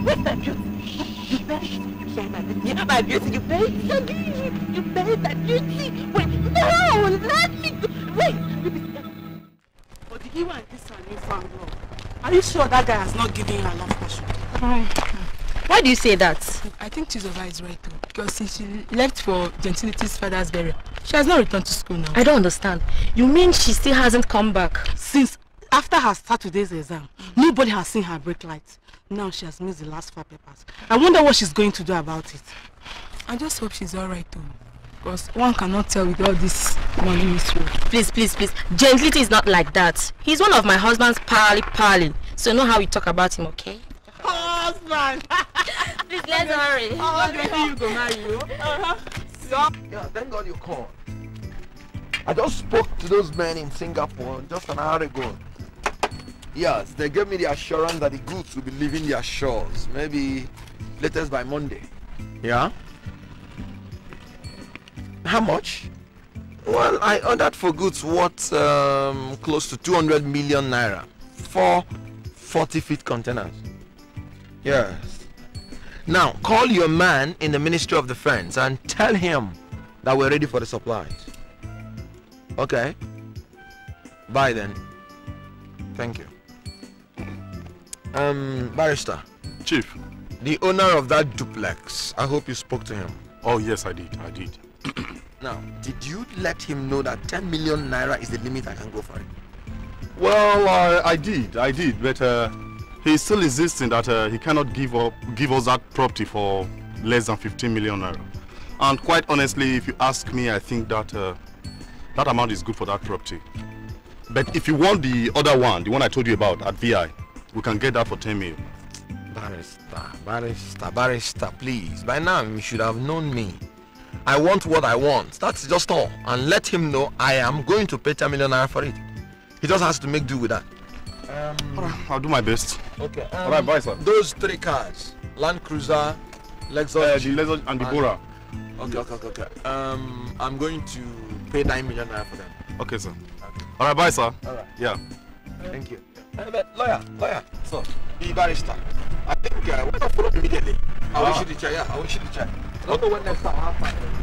Where's my beauty? You buried my beauty, you buried my beauty! You buried my beauty! Wait, no! Let me go! Wait! Odigiwe and this one, you found love. Are you sure that guy has not given you a love passion? Why do you say that? I think Chizoba is right though. Because since she left for Gentility's father's burial, she has not returned to school now. I don't understand. You mean she still hasn't come back? Since after her Saturday's exam, nobody has seen her brake light. Now she has missed the last 4 papers. I wonder what she's going to do about it. I just hope she's alright though. Because one cannot tell with all this money mystery. Please, please, please. Gentility is not like that. He's one of my husband's pally. So know how we talk about him, okay? Husband! Please, let's hurry. Oh, okay, you go marry you. Yeah, thank God you called. I just spoke to those men in Singapore just an hour ago. Yes, they gave me the assurance that the goods will be leaving their shores. Maybe latest by Monday. Yeah? How much? Well, I ordered for goods worth close to 200 million Naira. 4 40-feet containers. Yes. Now, call your man in the Ministry of Defense and tell him that we're ready for the supplies. Okay. Bye then. Thank you. Barrister. Chief. The owner of that duplex. I hope you spoke to him. Oh, yes, I did. Now, did you let him know that 10 million Naira is the limit I can go for it? Well, I did, but... He's still insisting that he cannot give us that property for less than 15 million Naira. And quite honestly, if you ask me, I think that that amount is good for that property. But if you want the other one, the one I told you about at VI, we can get that for 10 million. Barrister, please. By now, you should have known me. I want what I want. That's just all. And let him know I am going to pay 10 million Naira for it. He just has to make do with that. I'll do my best. Okay. Alright, bye, sir. Those 3 cars, Land Cruiser, Lexus, and the Bora. Okay. I'm going to pay 9 million Naira for them. Okay, sir. Okay. Alright, bye, sir. Alright. Yeah. Thank you. Lawyer. So, the barrister. I think we're going to follow immediately. I wish you to check. Yeah, I wish you to check. I don't know when next time I'll have time.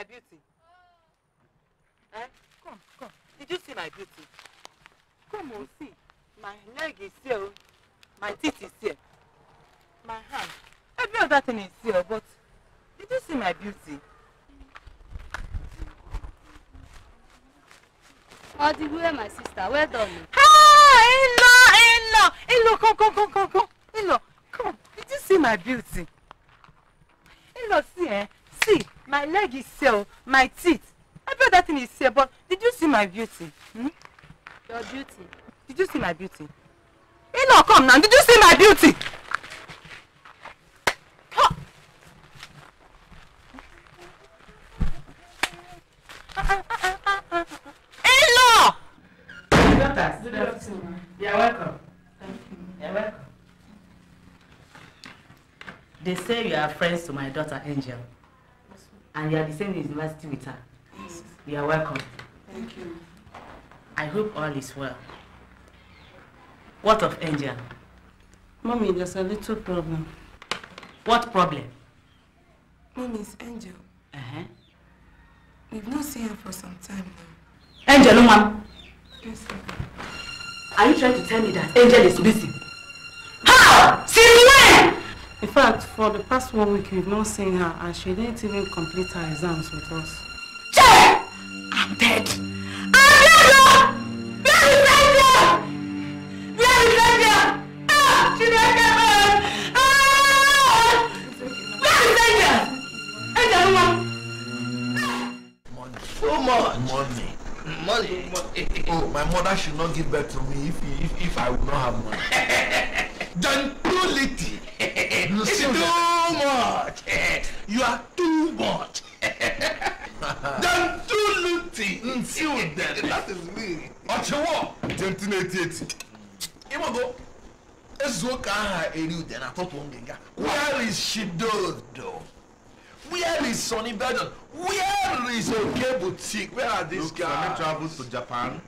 my beauty? Eh? Come, come. Did you see my beauty? Come on, see. My leg is here. My teeth is here. My hand. Every other thing is here, but did you see my beauty? Odigiwe, my sister. Well done. Ah! In-law! Come, come, come, come, come. In-law, come. Did you see my beauty? In-law, see, eh? See, my leg is here. My teeth. I bet that thing is here, but did you see my beauty? Hmm? Your beauty? Did you see my beauty? In-law, come now. Did you see my beauty? Come. Good afternoon. You're welcome. Thank you. You're welcome. They say you are friends to my daughter Angel. Yes, and you are the same university with her. Yes. You are welcome. Thank you. I hope all is well. What of Angel? Mommy, there's a little problem. What problem? Mommy, it's Angel. Uh-huh. We've not seen her for some time now. Angel, no one. Yes, sir. Are you trying to tell me that Angel is missing? How? Since when? In fact, for the past 1 week, we've not seen her and she didn't even complete her exams with us. Jay! I'm dead! I'm dead! Where is Angel? Where is Angel? Ah! She didn't come on! Ah! Where is Angel? Angel, mom! So much! Money. Money. Oh, my mother should not give birth to me if I would not have money. Then too little. You see too much. You are too much. Then too little. Until then, that is me. Ochiwa. 1988. Imago. Where is Shidodo? Where is Sonny Bejom? Where is OK Boutique? Where are these guys? Sonny travels to Japan.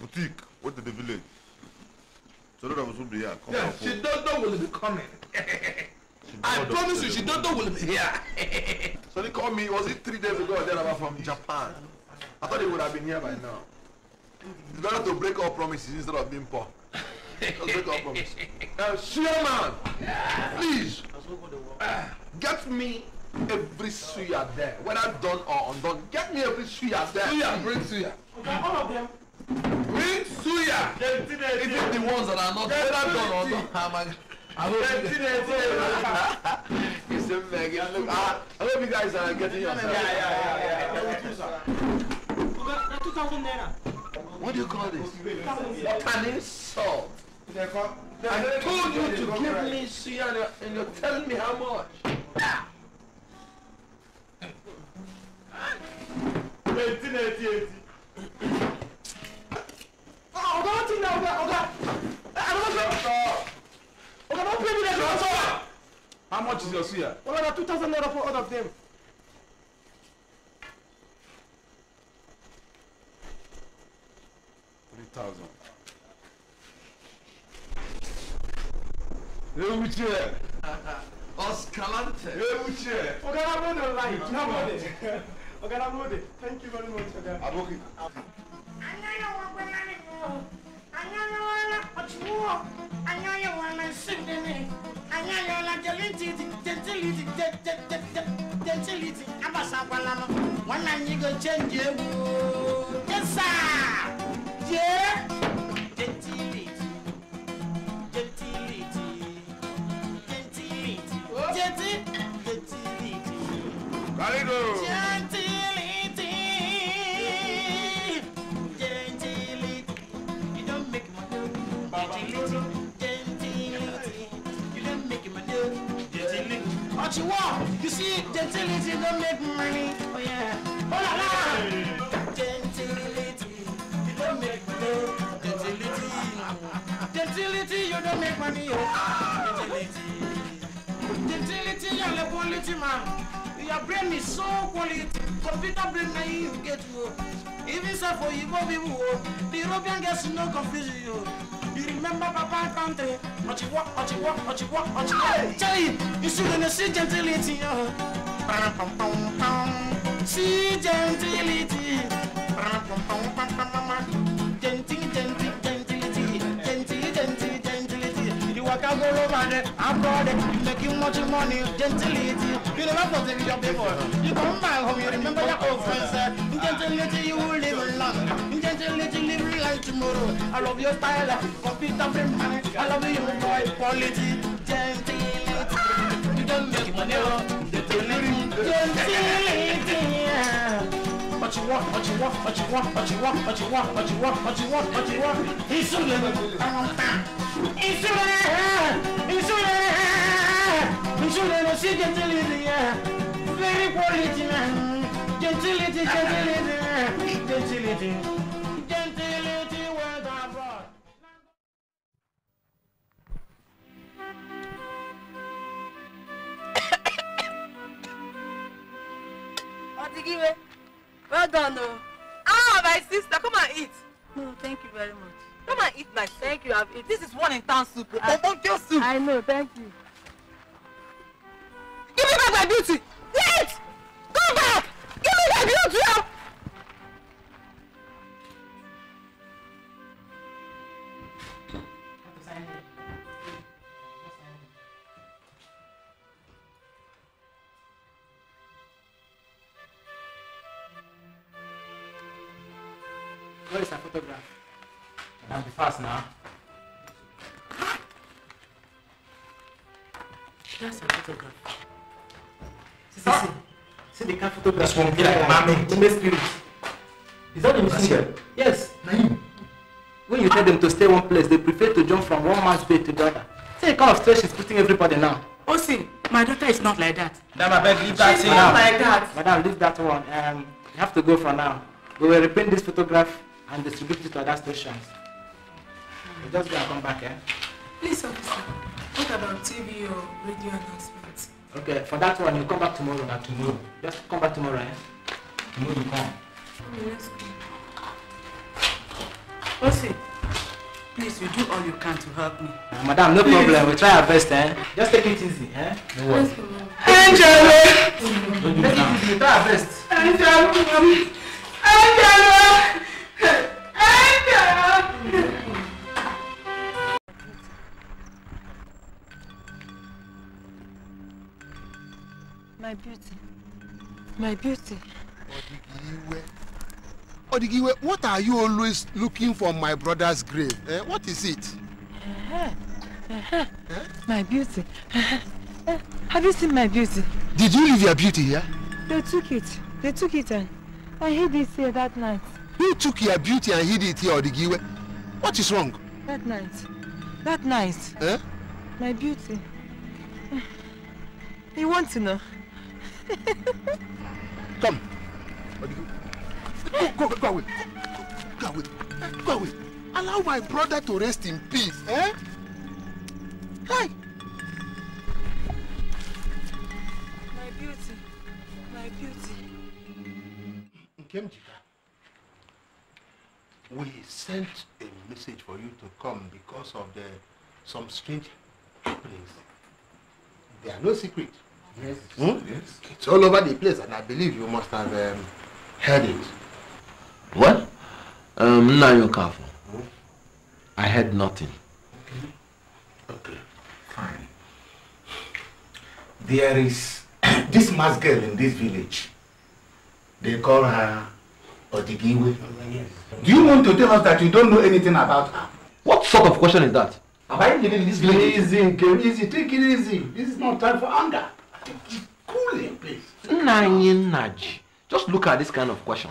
Boutique, what did the village? So that was be here. Come yes, Shidodo will be coming. I promise you, Shidodo will be here. So they called me, was it 3 days ago or there from Japan? I thought they would have been here by now. It's better to break our promises instead of being poor. Let's break our promises. Chairman, please. Get me every suya there, whether done or undone. Get me every suya there. Suya, bring suya. Okay, all of them. Bring suya. Even the ones that are not whether done or done. I hope you guys are getting yourself. Yeah. 2,000 naira. What do you call this? What an insult. I told you to give me suya and you tell me how much. Ah. 1988. Oh, don't think that don't pay me that. How much is your suya? Well, 2,000 naira for all of them. $3,000. Oscar Lantis. Thank you very much. I know Tarego! Gentility! Gentility! You don't make money. Gentility! You don't make money. Gentility! Ochiwa! You see, gentility don't make money. Oh yeah! Oh la la! Gentility! You don't make money. Gentility! Gentility! You don't make money. Gentility! Gentility! You're the quality man. Your brain is so quality, computer brain naive get you. Even so for you, the European gets no confuse you. You remember Papa country, Ochiwa, Ochiwa, Ochiwa, Ochiwa. Tell you, you should see gentility. She gentility. Gentility. You walk out all over there, abroad, you make you much money, gentility. You never forget your people. You come back home, you remember your old friends. Gentility, you will live long. Gentility, live like tomorrow. I love your style, computer free money. I love you, boy, quality, gentility. You don't make money. Odigiwe, well done, oh. Ah, my sister, come and eat. No, thank you very much. Come and eat my soup. Thank you, I've eaten. This is one in town soup. Your soup. I know, thank you. Give me back my beauty. Wait! Go back! Give me that beauty! Where is my photograph? I'll be fast now. That's a photograph. See, they can't photograph from here like mommy. Human spirit. Is that the machine? Yes. Naim. When you tell them to stay one place, they prefer to jump from one man's bed to the other. See the kind of stress she's putting everybody now. Oh, see, my daughter is not like that. Madam, I beg, leave that. She's not like that. Madam, leave that one. You have to go for now. We will reprint this photograph and distribute it to other stations. We're just going to come back, eh? Please, officer, what about TV or radio announcements? Okay, for that one, you come back tomorrow. Not tomorrow. Just come back tomorrow, eh? Tomorrow you come. Let's go. Osi, please, you do all you can to help me. Madam, no problem. We'll try our best, eh? Just take it easy, eh? No worries. Angelo! Don't do it now. We'll try our best. Angelo! Angela! Angela! My beauty. My beauty. Odigiwe. Odigiwe, what are you always looking for my brother's grave? What is it? My beauty. Have you seen my beauty? Did you leave your beauty here? They took it. They took it and... I hid it here that night. You took your beauty and hid it here, Odigiwe. What is wrong? That night. That night. Eh? My beauty. You want to know? Come. Odigiwe. Go away. Go away. Go away. Allow my brother to rest in peace, eh? Hi. My beauty. My beauty. Nkemjika, we sent a message for you to come because of some strange happenings. They are no secret. Yes. Hmm? Yes. It's all over the place, and I believe you must have heard it. What? Okafor. Hmm? I heard nothing. Okay. Fine. There is this masked girl in this village. They call her Odigiwe. Do you want to tell us that you don't know anything about her? What sort of question is that? Have I living in this village? Easy, take it easy. This is not time for anger. Cool it, please. Just look at this kind of question.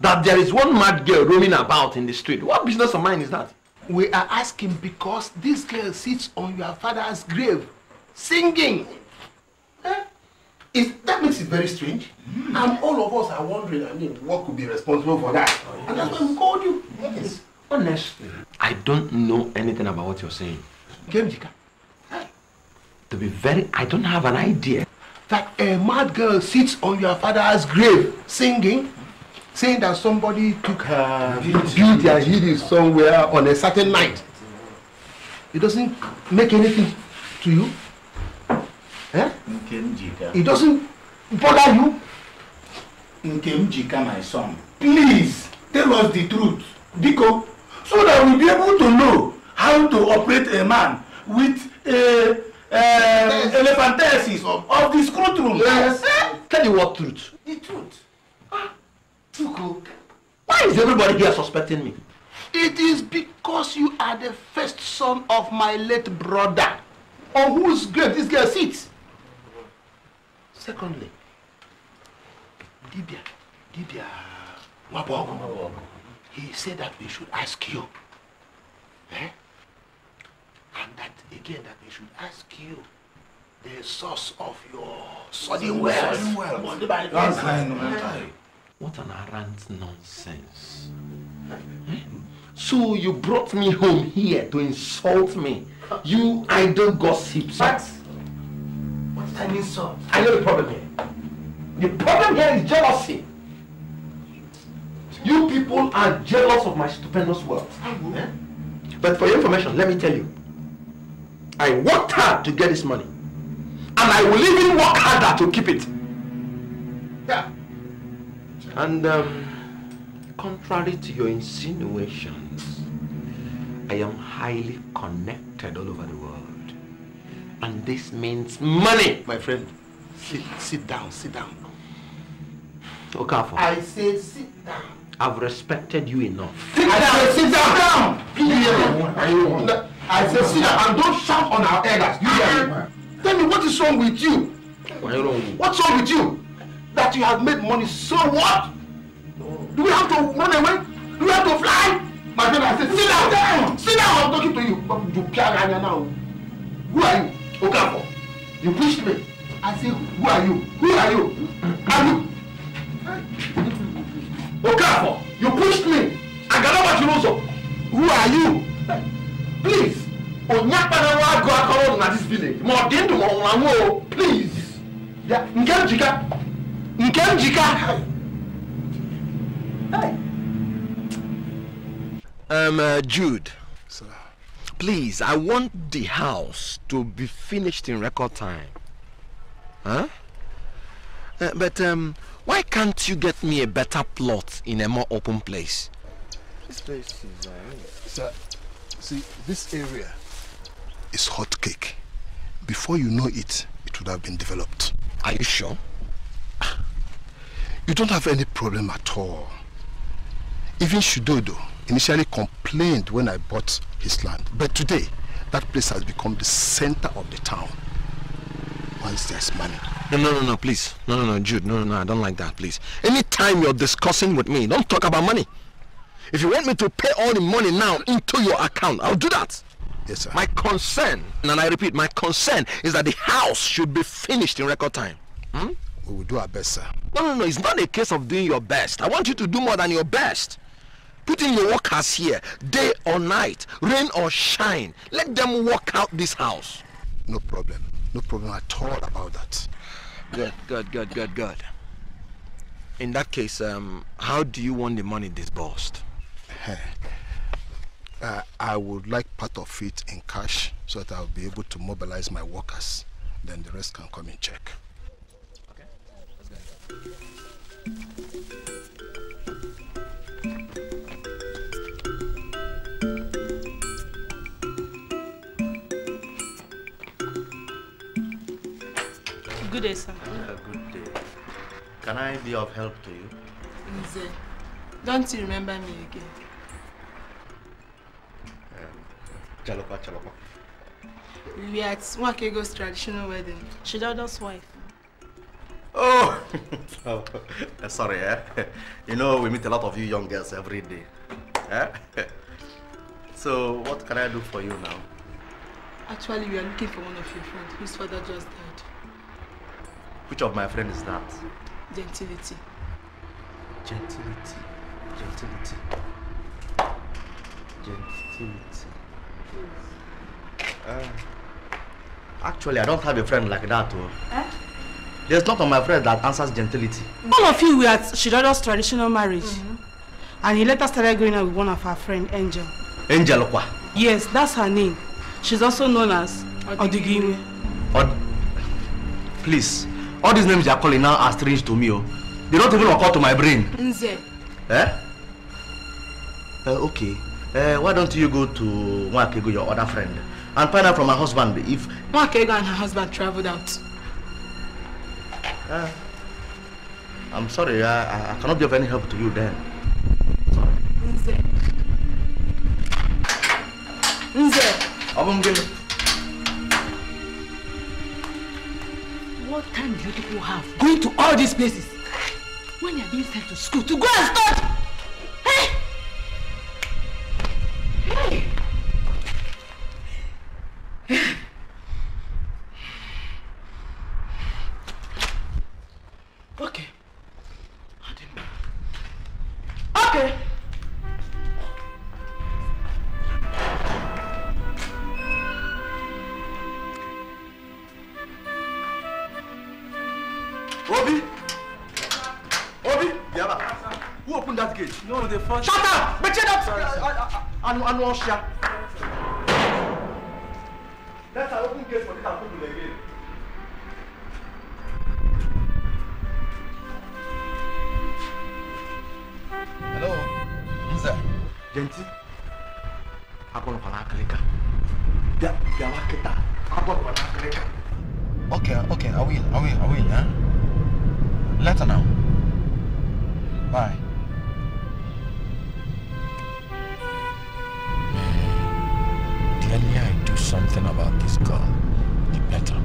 That there is one mad girl roaming about in the street. What business of mine is that? We are asking because this girl sits on your father's grave, singing. Eh? That makes it very strange, and all of us are wondering, what could be responsible for that? Oh, yes. And that's why we called you. Yes. Honestly, I don't know anything about what you're saying. Nkemjika, to be very, I don't have an idea that a mad girl sits on your father's grave singing, saying that somebody took her beauty and hid it somewhere on a certain night. It doesn't make anything to you. It doesn't bother you? Nkemjika, my son, please tell us the truth, Biko, so that we'll be able to know how to operate a man with a elephantiasis of the scrotum. Yes. Tell you what truth. The truth. Ah, Tuko, why is everybody here suspecting me? It is because you are the first son of my late brother, on whose grave this girl sits. Secondly, Dibia Maboko, he said that we should ask you. Eh? And that again, that we should ask you the source of your sudden wealth. What an arrant nonsense. So you brought me home here to insult me. You idle gossips. What did I mean, sir? I know the problem here. The problem here is jealousy. You people are jealous of my stupendous wealth. But for your information, let me tell you. I worked hard to get this money. And I will even work harder to keep it. Yeah. And contrary to your insinuations, I am highly connected all over the world. And this means money. My friend, sit down. Okafor. I say sit down. I've respected you enough. Sit down. Please. I said, sit down and don't shout on our elders. You hear me? Tell me, what is wrong with you? What's wrong with you? That you have made money, so what? Do we have to run away? Do we have to fly? My friend, I said, sit down, I'm talking to you. You can't now. Who are you? Okafor. You pushed me. I said, who are you? Okafor, you pushed me. I got you also. Who are you? Please, Onyapanawa go around in this village. More than tomorrow, please. Yeah, Nkemjika. Hey. Jude. Sir. Please, I want the house to be finished in record time. Huh? But why can't you get me a better plot in a more open place? This place is sir. See, this area is hot cake. Before you know it, it would have been developed. Are you sure? You don't have any problem at all. Even Shidodo initially complained when I bought his land. But today, that place has become the center of the town. Once there's money. No, please. No, Jude. No, I don't like that, please. Anytime you're discussing with me, don't talk about money. If you want me to pay all the money now into your account, I'll do that. Yes, sir. My concern, and I repeat, my concern is that the house should be finished in record time. Hmm? We will do our best, sir. No, it's not a case of doing your best. I want you to do more than your best. Put in your workers here, day or night, rain or shine. Let them work out this house. No problem at all about that. Good. In that case, how do you want the money disbursed? I would like part of it in cash so that I'll be able to mobilize my workers. Then the rest can come in check. Okay, let's go. Good day, sir. Good day. Can I be of help to you? Nze, don't you remember me again? Chalopa. We are at Mwakego's traditional wedding. Shidodo's wife. Oh! Sorry, eh? You know, we meet a lot of you young girls every day. Eh? So, what can I do for you now? Actually, we are looking for one of your friends whose father just died. Which of my friends is that? Gentility. Actually, I don't have a friend like that. There's not of my friend that answers gentility. All of you were at Shidodo's traditional marriage. And he later started going out with one of her friends, Angel. Angel Kwa? Yes, that's her name. She's also known as Odigiwe. Please. All these names you are calling now are strange to me. Oh. They don't even occur to my brain. Nze. Eh? Okay. Why don't you go to Mwakego, your other friend, and find out from her husband if... Mwakego and her husband traveled out. I'm sorry, I cannot be of any help to you then. Sorry. Nze. Nze. What time do you people have going to all these places? When you're being sent to school to go and study? Hey! Hey! Okay. Okay. Obi! Obi! Yaba! Who opened that gate? No, the first... Shut up! But shut up! I know Shia. That's an open gate for this and people again. Hello? Who's that? Genti? I'm going to go to Yamakita. I'm going to go to Okay, I will, huh? Later now. Bye. Man, the earlier I do something about this girl, the better.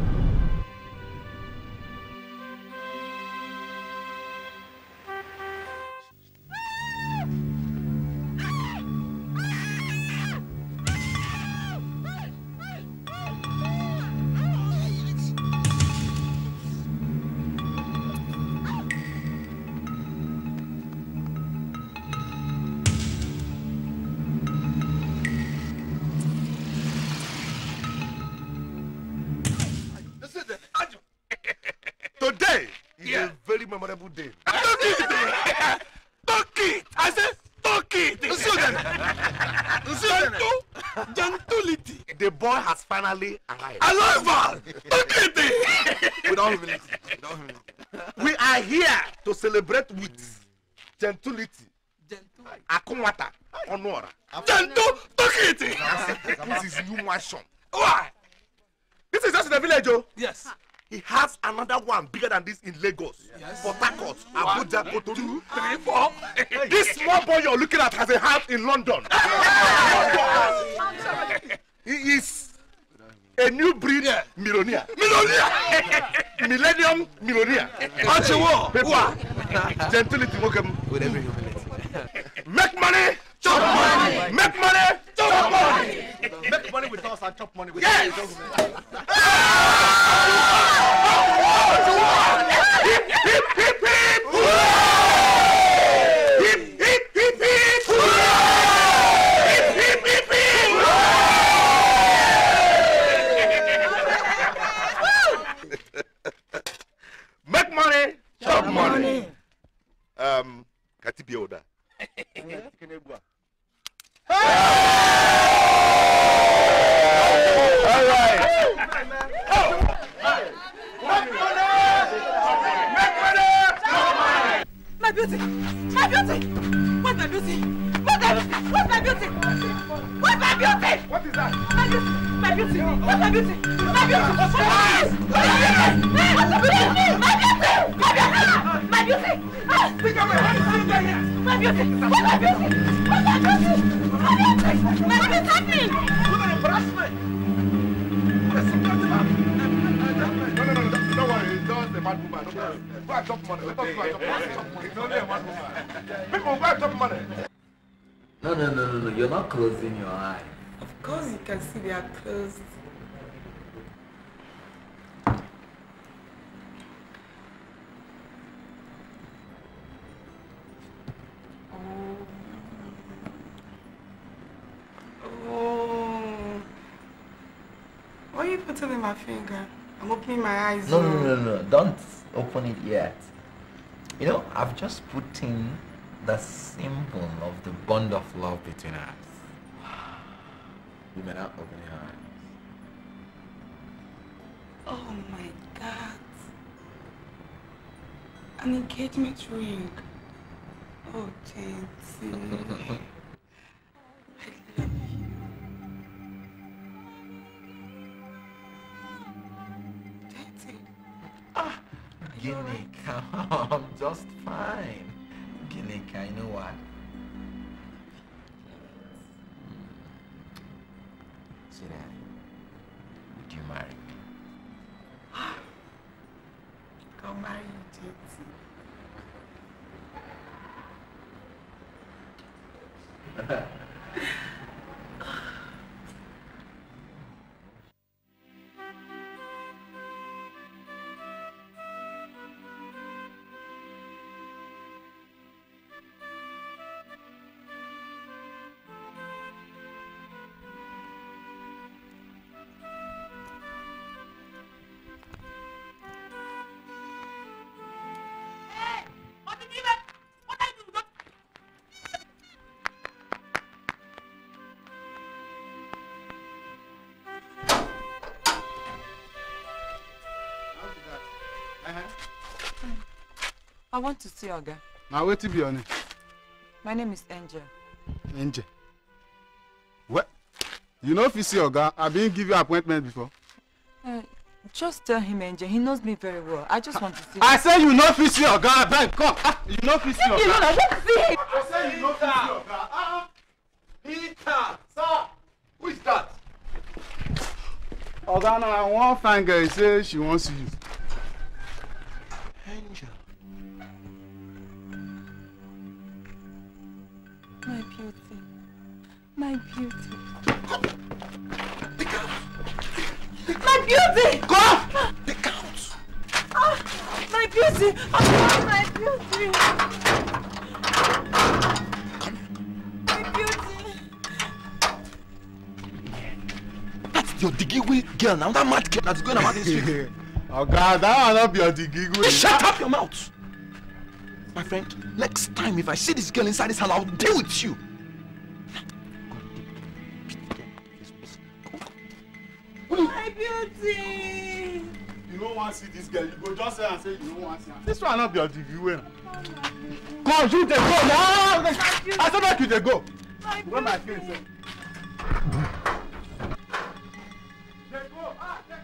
Memorable day. Talk it! Talk it! I said, talk it! Gentility. The boy has finally arrived. Arrival! Talk it! Without humility. We are here to celebrate with gentility. Akumwata. Honora. Gentle! Talk it! This is new mansion. Why? This is just in the village, oh? Yes. He has another one bigger than this in Lagos. Yes. Port Harcourt, Abuja, Kotobu, 3, 4. This small boy you're looking at has a house in London. He is a new breed millionaire. Millennium millionaire. Ochiwa. Gentility, welcome. With every humility. Make money. Chop money. Make money. Chop money. Make money with us and chop money with us. Yes. Hip, hip, hip, hip! Hooray! Hip, hip, hip, hip! Hooray! Hip, hip, hip, hip! Hooray! Make money, chop money. Katibi Oda. All right. My beauty! What is that? My beauty! Don't worry, it's just a bad woman. Go and chop money. Let us go and chop money. It's only a bad woman. People, go and chop money. No. You're not closing your eyes. Of course you can see they are closed. Oh. What are you putting in my finger? I'm opening my eyes. No. Don't open it yet. You know, I've just put in the symbol of the bond of love between us. You may not open your eyes. Oh my God. an engagement ring. Oh, Tenzin. I love you. Tenzin. Ah, Ginika, I'm just fine. Ginika, you know what? Sina, would you marry me? I'll marry you, Tenzin. I want to see Oga. Now wait to be on it. My name is Angel. Angel. What? You know if you see Oga, I've been giving you an appointment before. Just tell him, Angel. He knows me very well. I just want to see him. I say you know if you see Oga, then come. You know if you see Oga. I want to see him. I say you know if you see Oga. Peter, sir. Who is that? Oga, now one fine girl says she wants you. Angel. My beauty. My beauty. The count. My beauty! Go! The count! Ah, my beauty! Oh, my beauty! My beauty! That's your Odigiwe girl now. That mad girl that's going about this street. Oh God, that will not be your Odigiwe. Shut up your mouth! My friend, next time if I see this girl inside this house, I'll deal with you. My beauty! You don't want to see this girl. You go just say and say you don't want to see her. This one not be your TV. Come, you they go now! I said that you they go. My beauty! My face, they go! Ah, they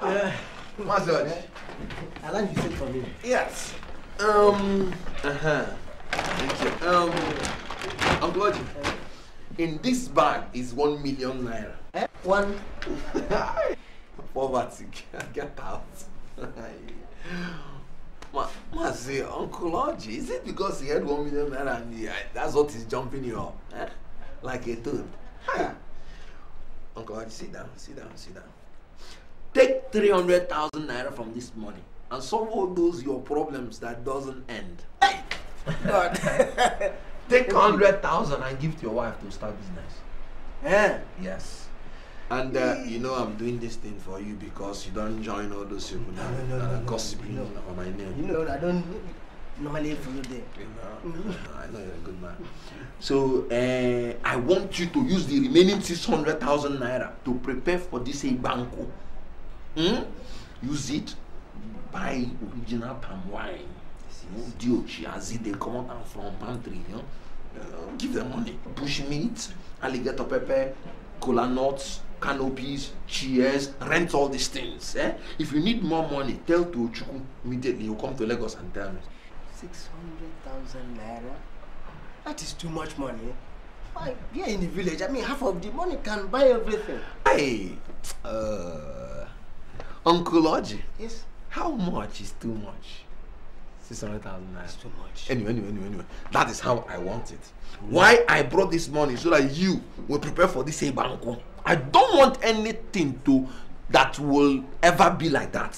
go! What's that? I like you said for me. Yes. Thank you. Uncle Ochi, in this bag is 1,000,000 naira. 1. Poverty, get out. Uncle Ochi, is it because he had 1,000,000 naira and he, that's what is jumping you up? Eh? Like a dude. Uncle Ochi, sit down. Take 300,000 naira from this money and solve all those your problems that doesn't end. Hey! God. Take 100,000 and give to your wife to start business. Yeah. Yes. And you know I'm doing this thing for you because you don't join all those people that are gossiping on my name. You know I don't normally follow them. You know, I know you're a good man. So I want you to use the remaining 600,000 naira to prepare for this banco. Use it, buy original palm wine. As they come out from pantry, you know? Give them money. Bush meat, alligator pepper, cola nuts, canopies, cheers, rent all these things. Eh? If you need more money, tell to Ochukwu immediately. You come to Lagos and tell me. 600,000 naira? That is too much money. We are in the village. I mean, half of the money can buy everything. Hey! Uncle Oji, yes. How much is too much? 600,000 naira. That's too much. Anyway. That is how I want it. Why I brought this money so that you will prepare for this banco. I don't want anything that will ever be like that.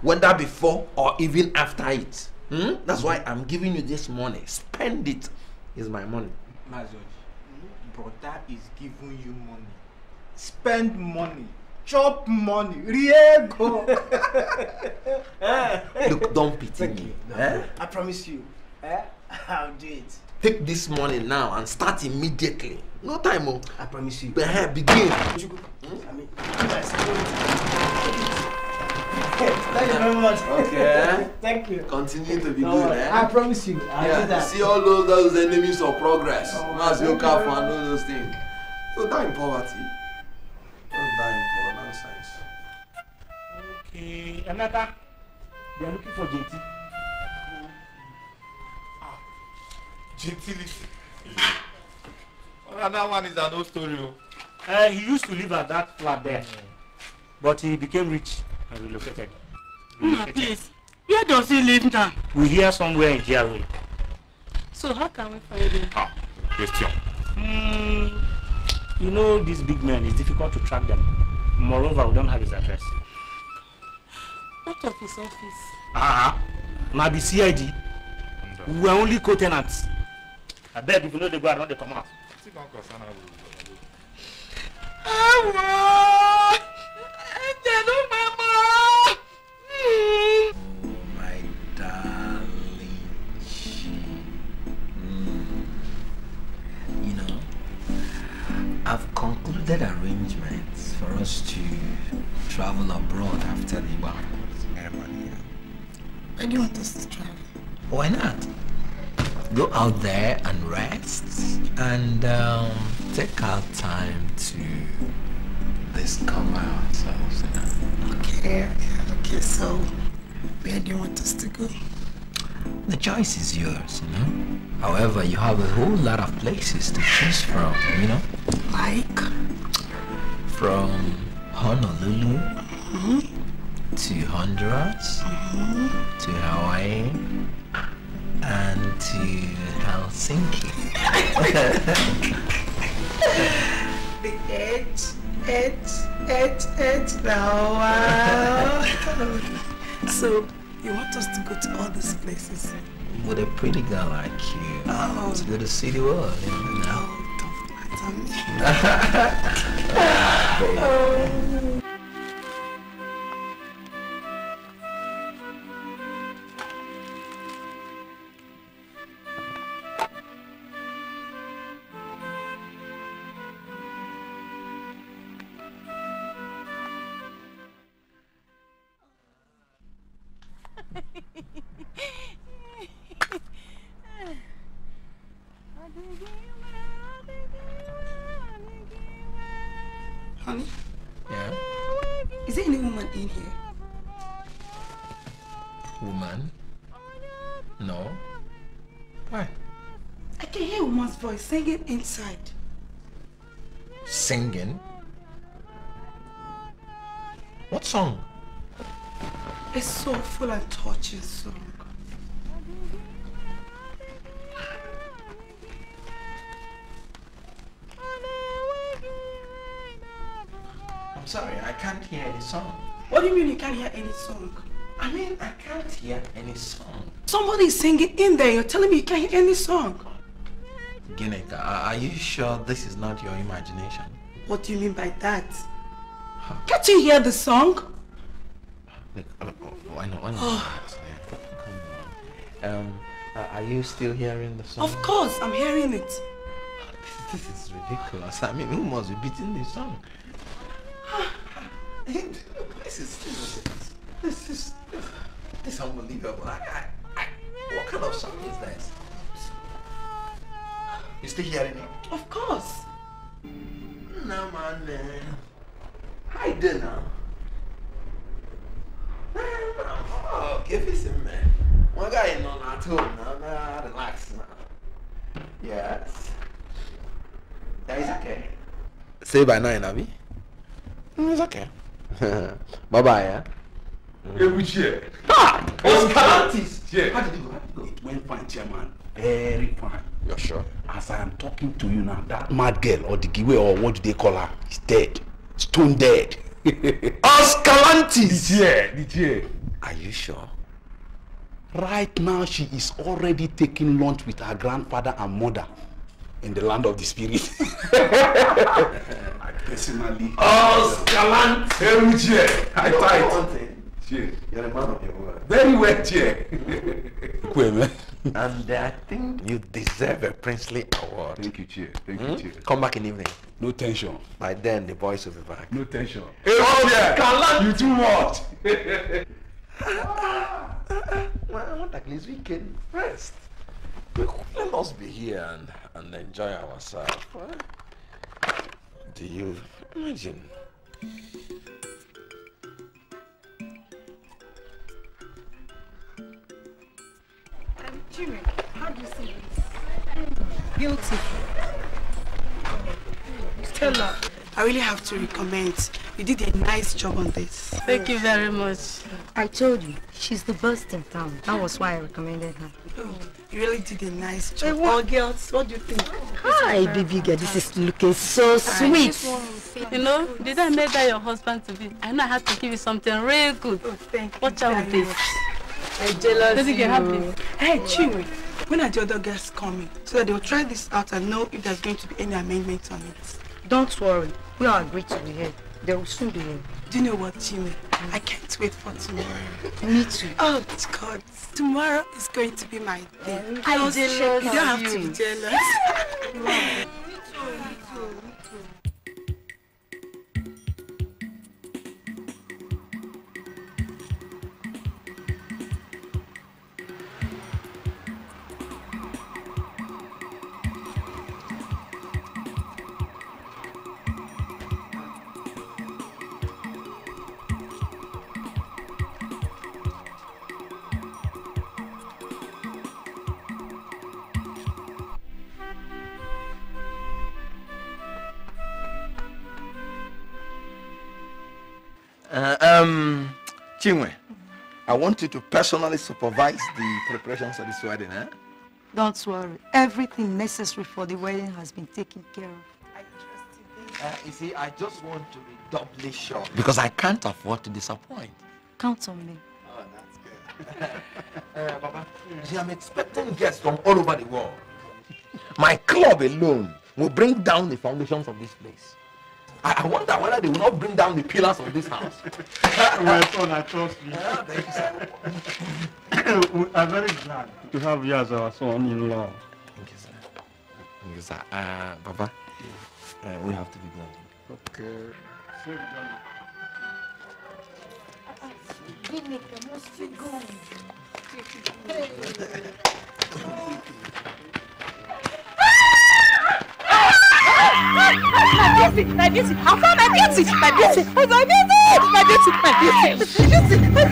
Whether before or even after it. That's why I'm giving you this money. Spend it. It's my money. Mazoji, brother is giving you money. Spend money. Chop money, Riego. Look, don't pity me. No. Eh? I promise you, I'll do it. Take this money now and start immediately. No time, oh. I promise you. Begin. Thank you very much. Okay. Thank you. Continue to be good, eh? I promise you. I'll do that. See all those enemies of progress. That's your car for and all those things. Don't die in poverty. Don't die in poor nonsense. Okay. Another. They are looking for JT. Ah. JT. Another one is an old story. He used to live at that flat there. But he became rich. And relocated. Please, where does he live now? We hear somewhere in Jerry. So how can we find him? Ah, question. You know, these big men, it's difficult to track them. Moreover, we don't have his address. What of his office? Maybe CID. We are only co-tenants. I bet if you know they go around, they come out. My darling, you know, I've concluded arrangements for us to travel abroad after the bar ceremony. Why do you want us to travel? Why not? Go out there and rest and take our time to discover ourselves. Okay, okay, so where do you want us to go? The choice is yours, you know. However, you have a whole lot of places to choose from, you know. Like? From Honolulu to Honduras to Hawaii and to Helsinki. The edge now. Wow. So you want us to go to all these places? With a pretty girl like you. Oh. It's good to see the world. Oh, don't matter me. Oh. Singing inside. Singing? What song? A soulful and touching song. I'm sorry, I can't hear any song. What do you mean you can't hear any song? I mean, I can't hear any song. Somebody is singing in there, you're telling me you can't hear any song. Gineka, are you sure this is not your imagination? What do you mean by that? Can't you hear the song? Why not? Oh. Are you still hearing the song? Of course, I'm hearing it. This is ridiculous. I mean, who must be beating this song? This is unbelievable. What kind of song is this? You still hearing it? Of course. No man, I do now. Oh, give it some man. One guy ain't on at home now. Relax now. Yes. That is okay. Say by 9, Abby. It's okay. Bye bye, yeah. Hey, we cheer. Ha! Oscar Lantis. Cheer. How did you go? Went fine, chairman. Very fine. You're sure? As I am talking to you now, that mad girl, or Odigiwe, or what do they call her, is dead. Stone dead. Oscar Lantis! DJ. Are you sure? Right now, she is already taking lunch with her grandfather and mother in the land of the spirit. I personally... Oscar Lantis! Hey, DJ! I tried. Che, you're a man of your word. Very well, Che. And I think you deserve a princely award. Thank you, Che. Thank you, Che. Come back in the evening. No tension. By then, the boys will be back. No tension. Hey, oh yeah! Can't you too much! Well, I want at least we can rest. Let us be here and enjoy ourselves. Do you imagine? And Jimmy, how do you see this? Beautiful. Stella, I really have to recommend. You did a nice job on this. Thank you very much. I told you, she's the best in town. That was why I recommended her. Oh, you really did a nice job. Hey, what? All girls, what do you think? Hi, baby girl, this is looking so sweet. You know, did I make that your husband to be? I know I have to give you something real good. Oh, thank you. Watch out with this. I'm jealous. Does it get happy? Hey, Chinwe, when are the other girls coming? So that they'll try this out and know if there's going to be any amendments on it. Don't worry, we all agree to be here. They will soon be here. Do you know what, Jimmy? I can't wait for tomorrow. Me too. Oh, God. Tomorrow is going to be my day. I was jealous. You don't have to be jealous. Chinwe, I want you to personally supervise the preparations of this wedding, eh? Don't worry. Everything necessary for the wedding has been taken care of. I trust you. You see, I just want to be doubly sure. Because I can't afford to disappoint. Count on me. Oh, that's good. Baba, I'm expecting guests from all over the world. My club alone will bring down the foundations of this place. I wonder whether they will not bring down the pillars of this house. Well, son, I trust you. Yeah, thank you, sir. We are very glad to have you as our son-in-law. Thank you, sir. Thank you, sir. Baba, we have to be glad. Okay. Give me the most big one. My beauty, my beauty, how far my beauty, my beauty, my beauty, my beauty, my beauty, my beauty, my beauty, my beauty, my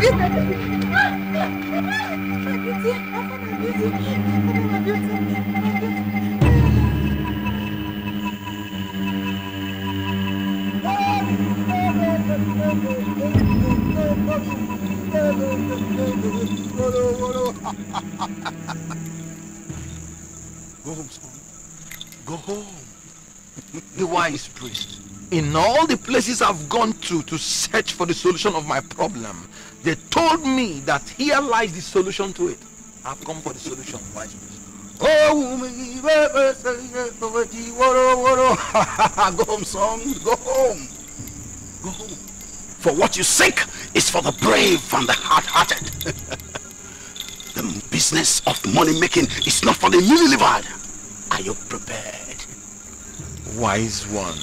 beauty, my beauty, go home, son. Go home. The wise priest. In all the places I've gone to search for the solution of my problem, they told me that here lies the solution to it. I've come for the solution, wise priest. Go home, son. Go home. Go home. For what you seek is for the brave and the hard-hearted. The business of money-making is not for the newly-delivered. Are you prepared? Wise one,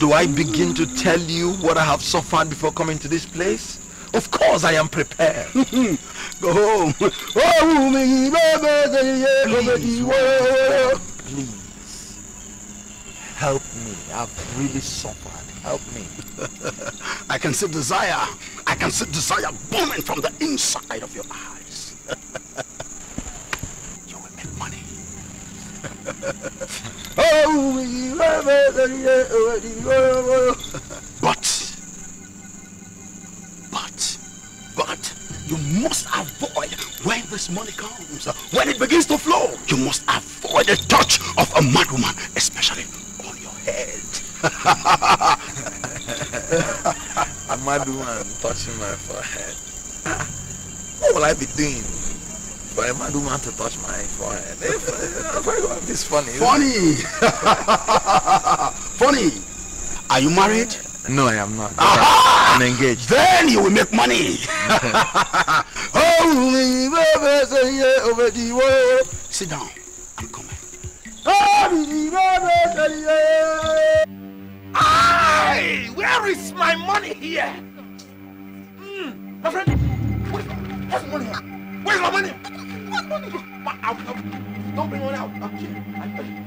do I begin to tell you what I have suffered before coming to this place? Of course I am prepared. Go home. Please, help me. I've really suffered. Help me. I can see desire. I can see desire booming from the inside of your eyes. You will make money. But you must avoid when this money comes, when it begins to flow. You must avoid the touch of a madwoman, especially on your head. A madwoman touching my forehead. What will I be doing? But I do want to touch my forehead. This funny. Funny! Funny! Are you married? No, I am not. Aha! I'm engaged. Then you will make money. Sit down. I'm coming. Aye, where is my money here? My friend, where's my money? Where's my money? Where's my money? Don't bring one out.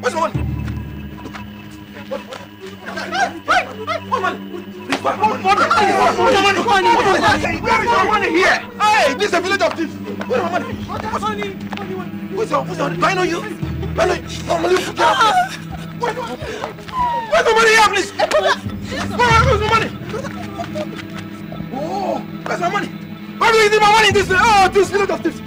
Where's my money? Where is my money here? Hey, this is a village of thieves. Where's my money? Where's my money? Do I know you? Where's my money here, please? Where's my money? Oh, where's my money? Why do you need my money in this? Oh, this village of thieves.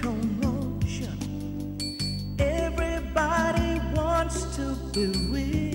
Commotion. Everybody wants to be with.